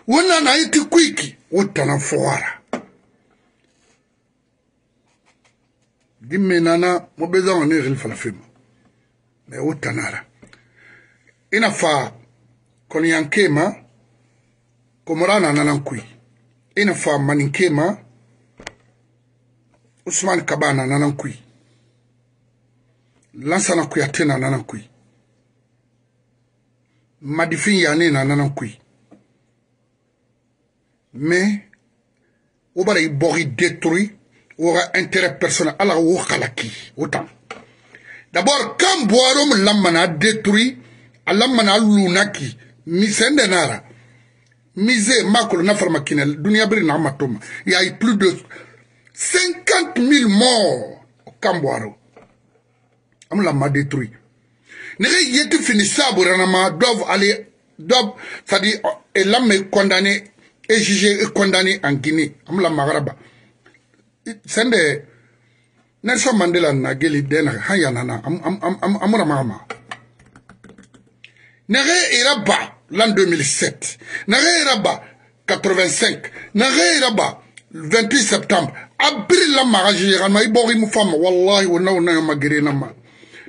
Wonana iti kwiki, Wotalan Fouara. Dimme nana, mobezan ne rilfa la fima. Mais Wotanara. Inafa, konyankema, komorana nanankui. Inafa maninkema, Ousmane Kabana nanankui. Lansana kuya tena nanakui. Madifin ya nena nanakui. Mais, ou bien il pourrait détruire ou intérêt personnel à la ou kalaki autant d'abord quand boirom l'amana détruit à l'amana lunaki misendenara misé makul na farmakinel dunia bri na matoma il y a eu plus de 50 000 morts au Camboaro am l'amana détruit ne yéti finissable ranama doivent aller doivent c'est-à-dire et l'âme est condamnée et jugé et condamné en Guinée. Amla Magraba. Sende Nelson Mandela Nageli Den Hayanana Amra Mama. Nare Iraba l'an 2007. Nare Iraba 85. Nare Iraba 28 septembre. Abril la Marajira Maibori Moufam. Wallahi ou na Magirinama.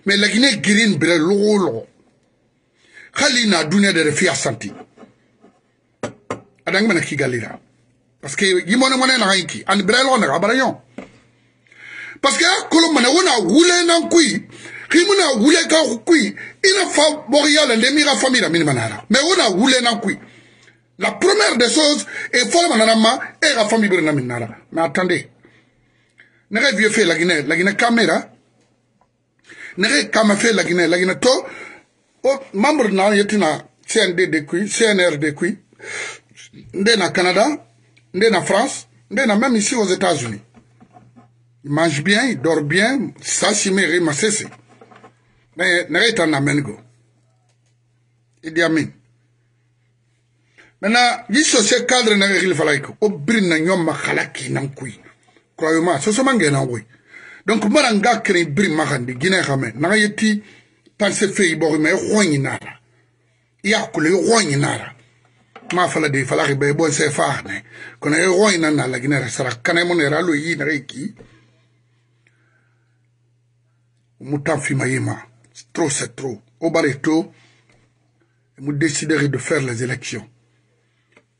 Mais la Guinée Guirine Brelolo. Khalina Dunia de Refia Santi. Adang mana kigalira, parce que yimone mone na haiki, an brelo na abarayon, parce que kolom mana wona wule na kui, kimuna wule ka kui, ina fa borial le mira famira min manara, mais wona wule na kui. La première des choses est folle manara ma et la famille brena minara. Mais attendez, n'avez vieux fait la Guinée caméra, n'avez caméra fait la Guinée to, oh membre na yetina CNRD kui, CNRD kui. Ndé na Canada, ndé na France, ndé na même ici aux États-Unis. Il mange bien, il dort bien, ça chimère, ma cessé. Mais n'est-ce pas go. Il dit amen. Maintenant, il se cadre n'a rien fait. Obrin n'a yon ma khalaki n'a koui. Croyez-moi, ce sont mangé n'a oui. Donc, moi, un gars qui brim ma handi, Guinée ramène, n'a rien dit, pensez fait, il borime, roignara. Il y a que le roignara. Ma fala de fala que bebo se faane kono e roina na la Guinée sera kanemo ne ralu yi na ki mutafi mayema trop c'est trop au bareto mu décider de faire les élections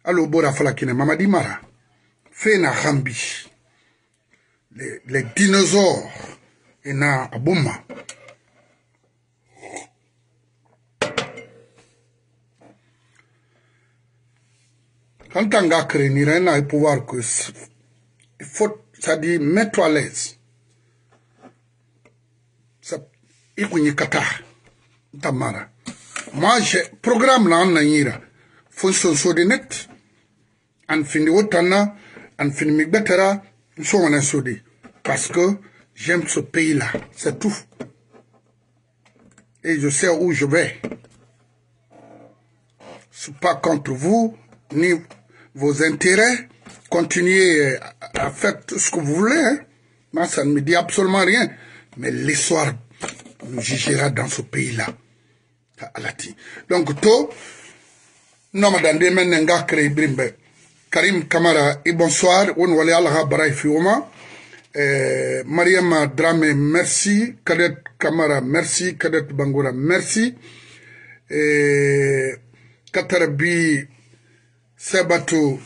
allo bora fala kine Mamadi Mara fe na rambi les dinosaures et na abuma quand on a créé un pouvoir, il faut mettre à l'aise. Il faut que Tamara. Moi, j'ai un programme là, on a eu un fonctionnement de net. On finit autant, on finit better, nous sommes en soudé. Parce que j'aime ce pays-là, c'est tout. Et je sais où je vais. Je ne suis pas contre vous, ni vos intérêts, continuez à faire tout ce que vous voulez. Hein. Moi, ça ne me dit absolument rien. Mais l'histoire nous jugera dans ce pays-là. Donc, tout, nous avons créé Brimbe. Karim Kamara, et bonsoir. On va aller à la Baray Fioma. Mariama Dramé, merci. Kadet Kamara, merci. Kadet Bangoura, merci. Katarabi. Sabato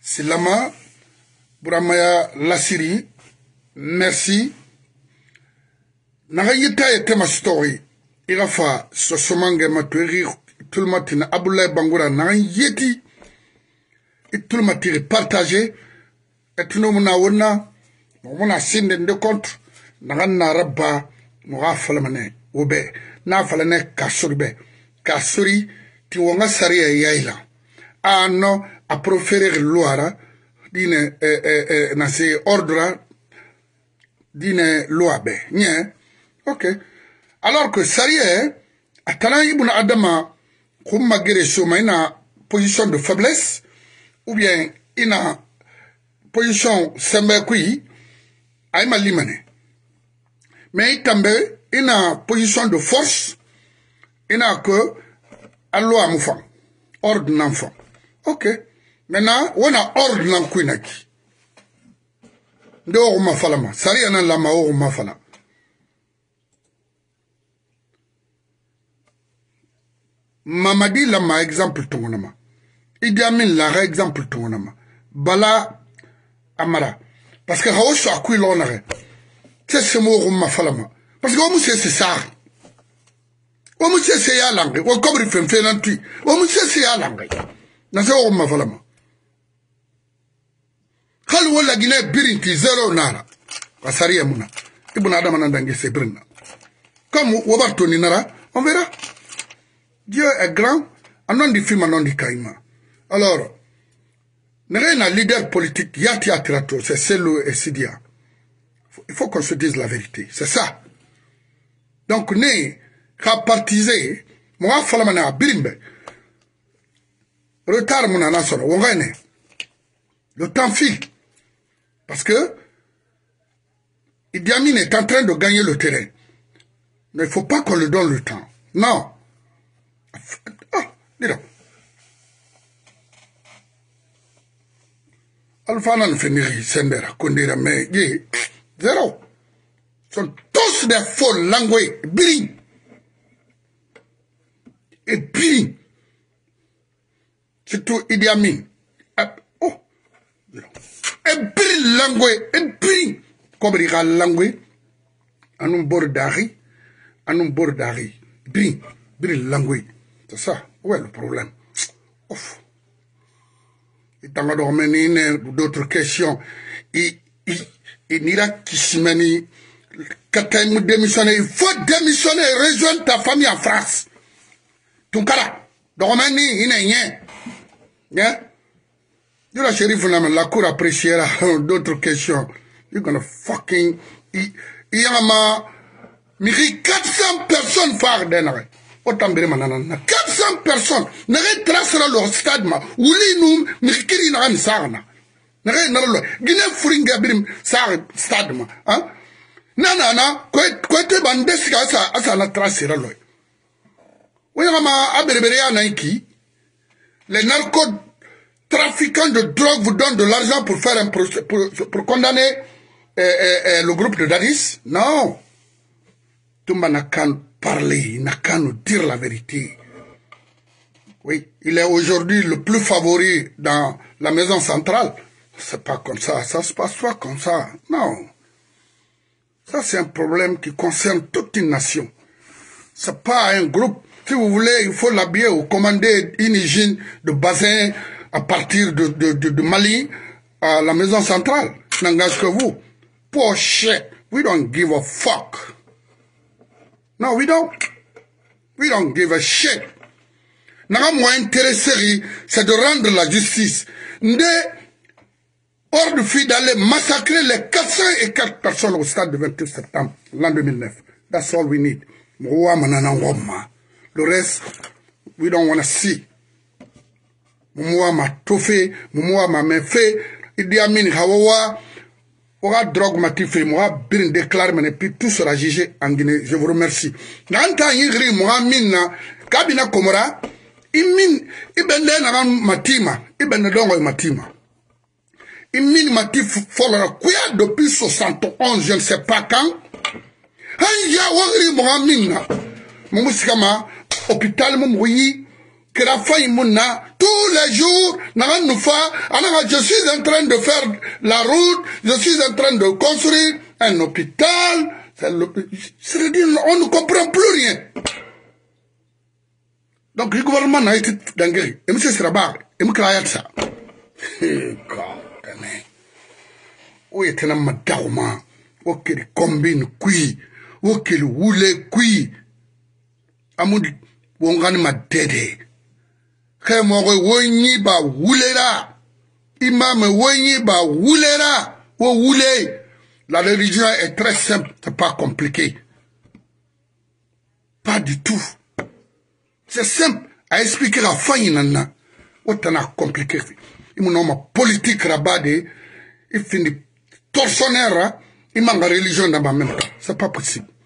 Silama, Bouramaya Lassiri, merci. Narayita et ma story. Irafa, Sosomange Matuiri, tout le matin, Aboulay Bangoura, Narayeti, et tout le matin, partagé, et tout le monde, on a signé de compte, Narana Rabba, Mourafalamane, Obe, Nafalane Kassurbe, Kassuri, Tiwanga Saria Yaila. Hanno a proferire l'ora di nasi ordra di ne loabe niente ok allora che sarie attana ibn adama come magari somma in una posizione di faiblesse o bien in una posizione sembra qui ai malimane ma itambe in una posizione di force in a che allora mufa ordinanfa. Ok, maintenant on a ordre dans le qui. De orma falama, sari ana lama orma fala. Mamadi lama exemple tongonama. Idi Amin la exemple tongonama. Balla Amara, parce que haosh a kui l'onare. C'est ce mot orma falama. Parce que omu c'est ça. Omu c'est ya langue. O kobri femfe nantui. Omu c'est ya langue. Nazo ma falama. Kalu wala gine birinki zero nara. Kasariye muna. Ibn Adam anandange se birna. Kamu wabarto ni nara. On verra. Dieu est grand. Anon di film anon di kaima. Alors. N'est-ce un leader politique. Yati atirato. C'est Selou et Sidia. Il faut qu'on se dise la vérité. C'est ça. Donc, né, rapartisé, moi, falamana, birimbe. Retard, mon anasoro, on gagne. Le temps file. Parce que, Idi Amin est en train de gagner le terrain. Mais il ne faut pas qu'on le donne le temps. Non. Ah, dis donc. Alpha Nan Feniri, Sembera, Kondira, mais, zéro. Ils sont tous des faux langues. Bling. Et bling. Surtout Idi Amin. Oh. Et bling langues. Et bling. Comme il y a langues. En un bord d'ari. En un bord d'ari. Bling. Bling langues. C'est ça. Où est le problème? Ouf. Il t'en a dormi d'autres questions. Il n'ira qu'Isimani. Quand tu as démissionné, il faut démissionner et rejoindre ta famille en France. Ton cara, Domani, il n'y a rien. De la shérif, la cour appréciera d'autres questions. You're gonna fucking. Il y a 400 personnes phare d'un arrêt. Autant de manana. 400 personnes. Ne retracera leur stade, ma. Ou l'inum, mais qu'il n'y a rien. Ne retracera Guinée-Fouringabrim, ça stade, ma. Hein? Nanana, kote bandesika asa na tracera loy. Ouirama abereberea naiki. Les narcotrafiquants de drogue vous donnent de l'argent pour faire un procès, pour condamner le groupe de Dadis. Non. Tumba n'a qu'à nous parler, n'a qu'à nous dire la vérité. Oui, il est aujourd'hui le plus favori dans la maison centrale. C'est pas comme ça, ça se passe pas comme ça. Non. Ça, c'est un problème qui concerne toute une nation. Ce n'est pas un groupe. Si vous voulez, il faut l'habiller ou commander une hygiène de bassin à partir de Mali à la maison centrale. Je n'engage que vous. Poche, we don't give a fuck. No, we don't. We don't give a shit. N'a moi intéressé, c'est de rendre la justice. Ordre fut d'aller massacrer les 404 personnes au stade du 28 septembre, l'an 2009. That's all we need. Le reste, we don't wanna see. Moumoua m'a tout fait, moumoua m'a même fait. Idi Amin Hawawa, aura drogue m'a tout fait, moumoua bien déclaré, mais puis tout sera jugé en Guinée. Je vous remercie. N'entend yigri, moumoua mina, kabina komora, imin, ibende n'aran matima, ibende dongo matima. Il mine matif folera quoi depuis 71, je ne sais pas quand. Anja wagri mohamina, mon muskama hôpital mon mouyi, que la faille mouna tous les jours n'aran nous fa. Alors je suis en train de faire la route, je suis en train de construire un hôpital. C'est-à-dire on ne comprend plus rien. Donc le gouvernement a été dingue. Et monsieur Srabar, il me croyait ça. Où est la madame? Où qu'elle combine qui? Où qu'elle voulait qui? Amoud, on gagne ma dédé. Quand moi voyais ba voulera, imam voyais ba voulera, ou voulait. La religion est très simple, c'est pas compliqué, pas du tout. C'est simple à expliquer la fin inanna. Autant à compliquer. Mon homme politique rabadé, il finit torsionnaire, il manque la religion dans ma même temps. C'est pas possible.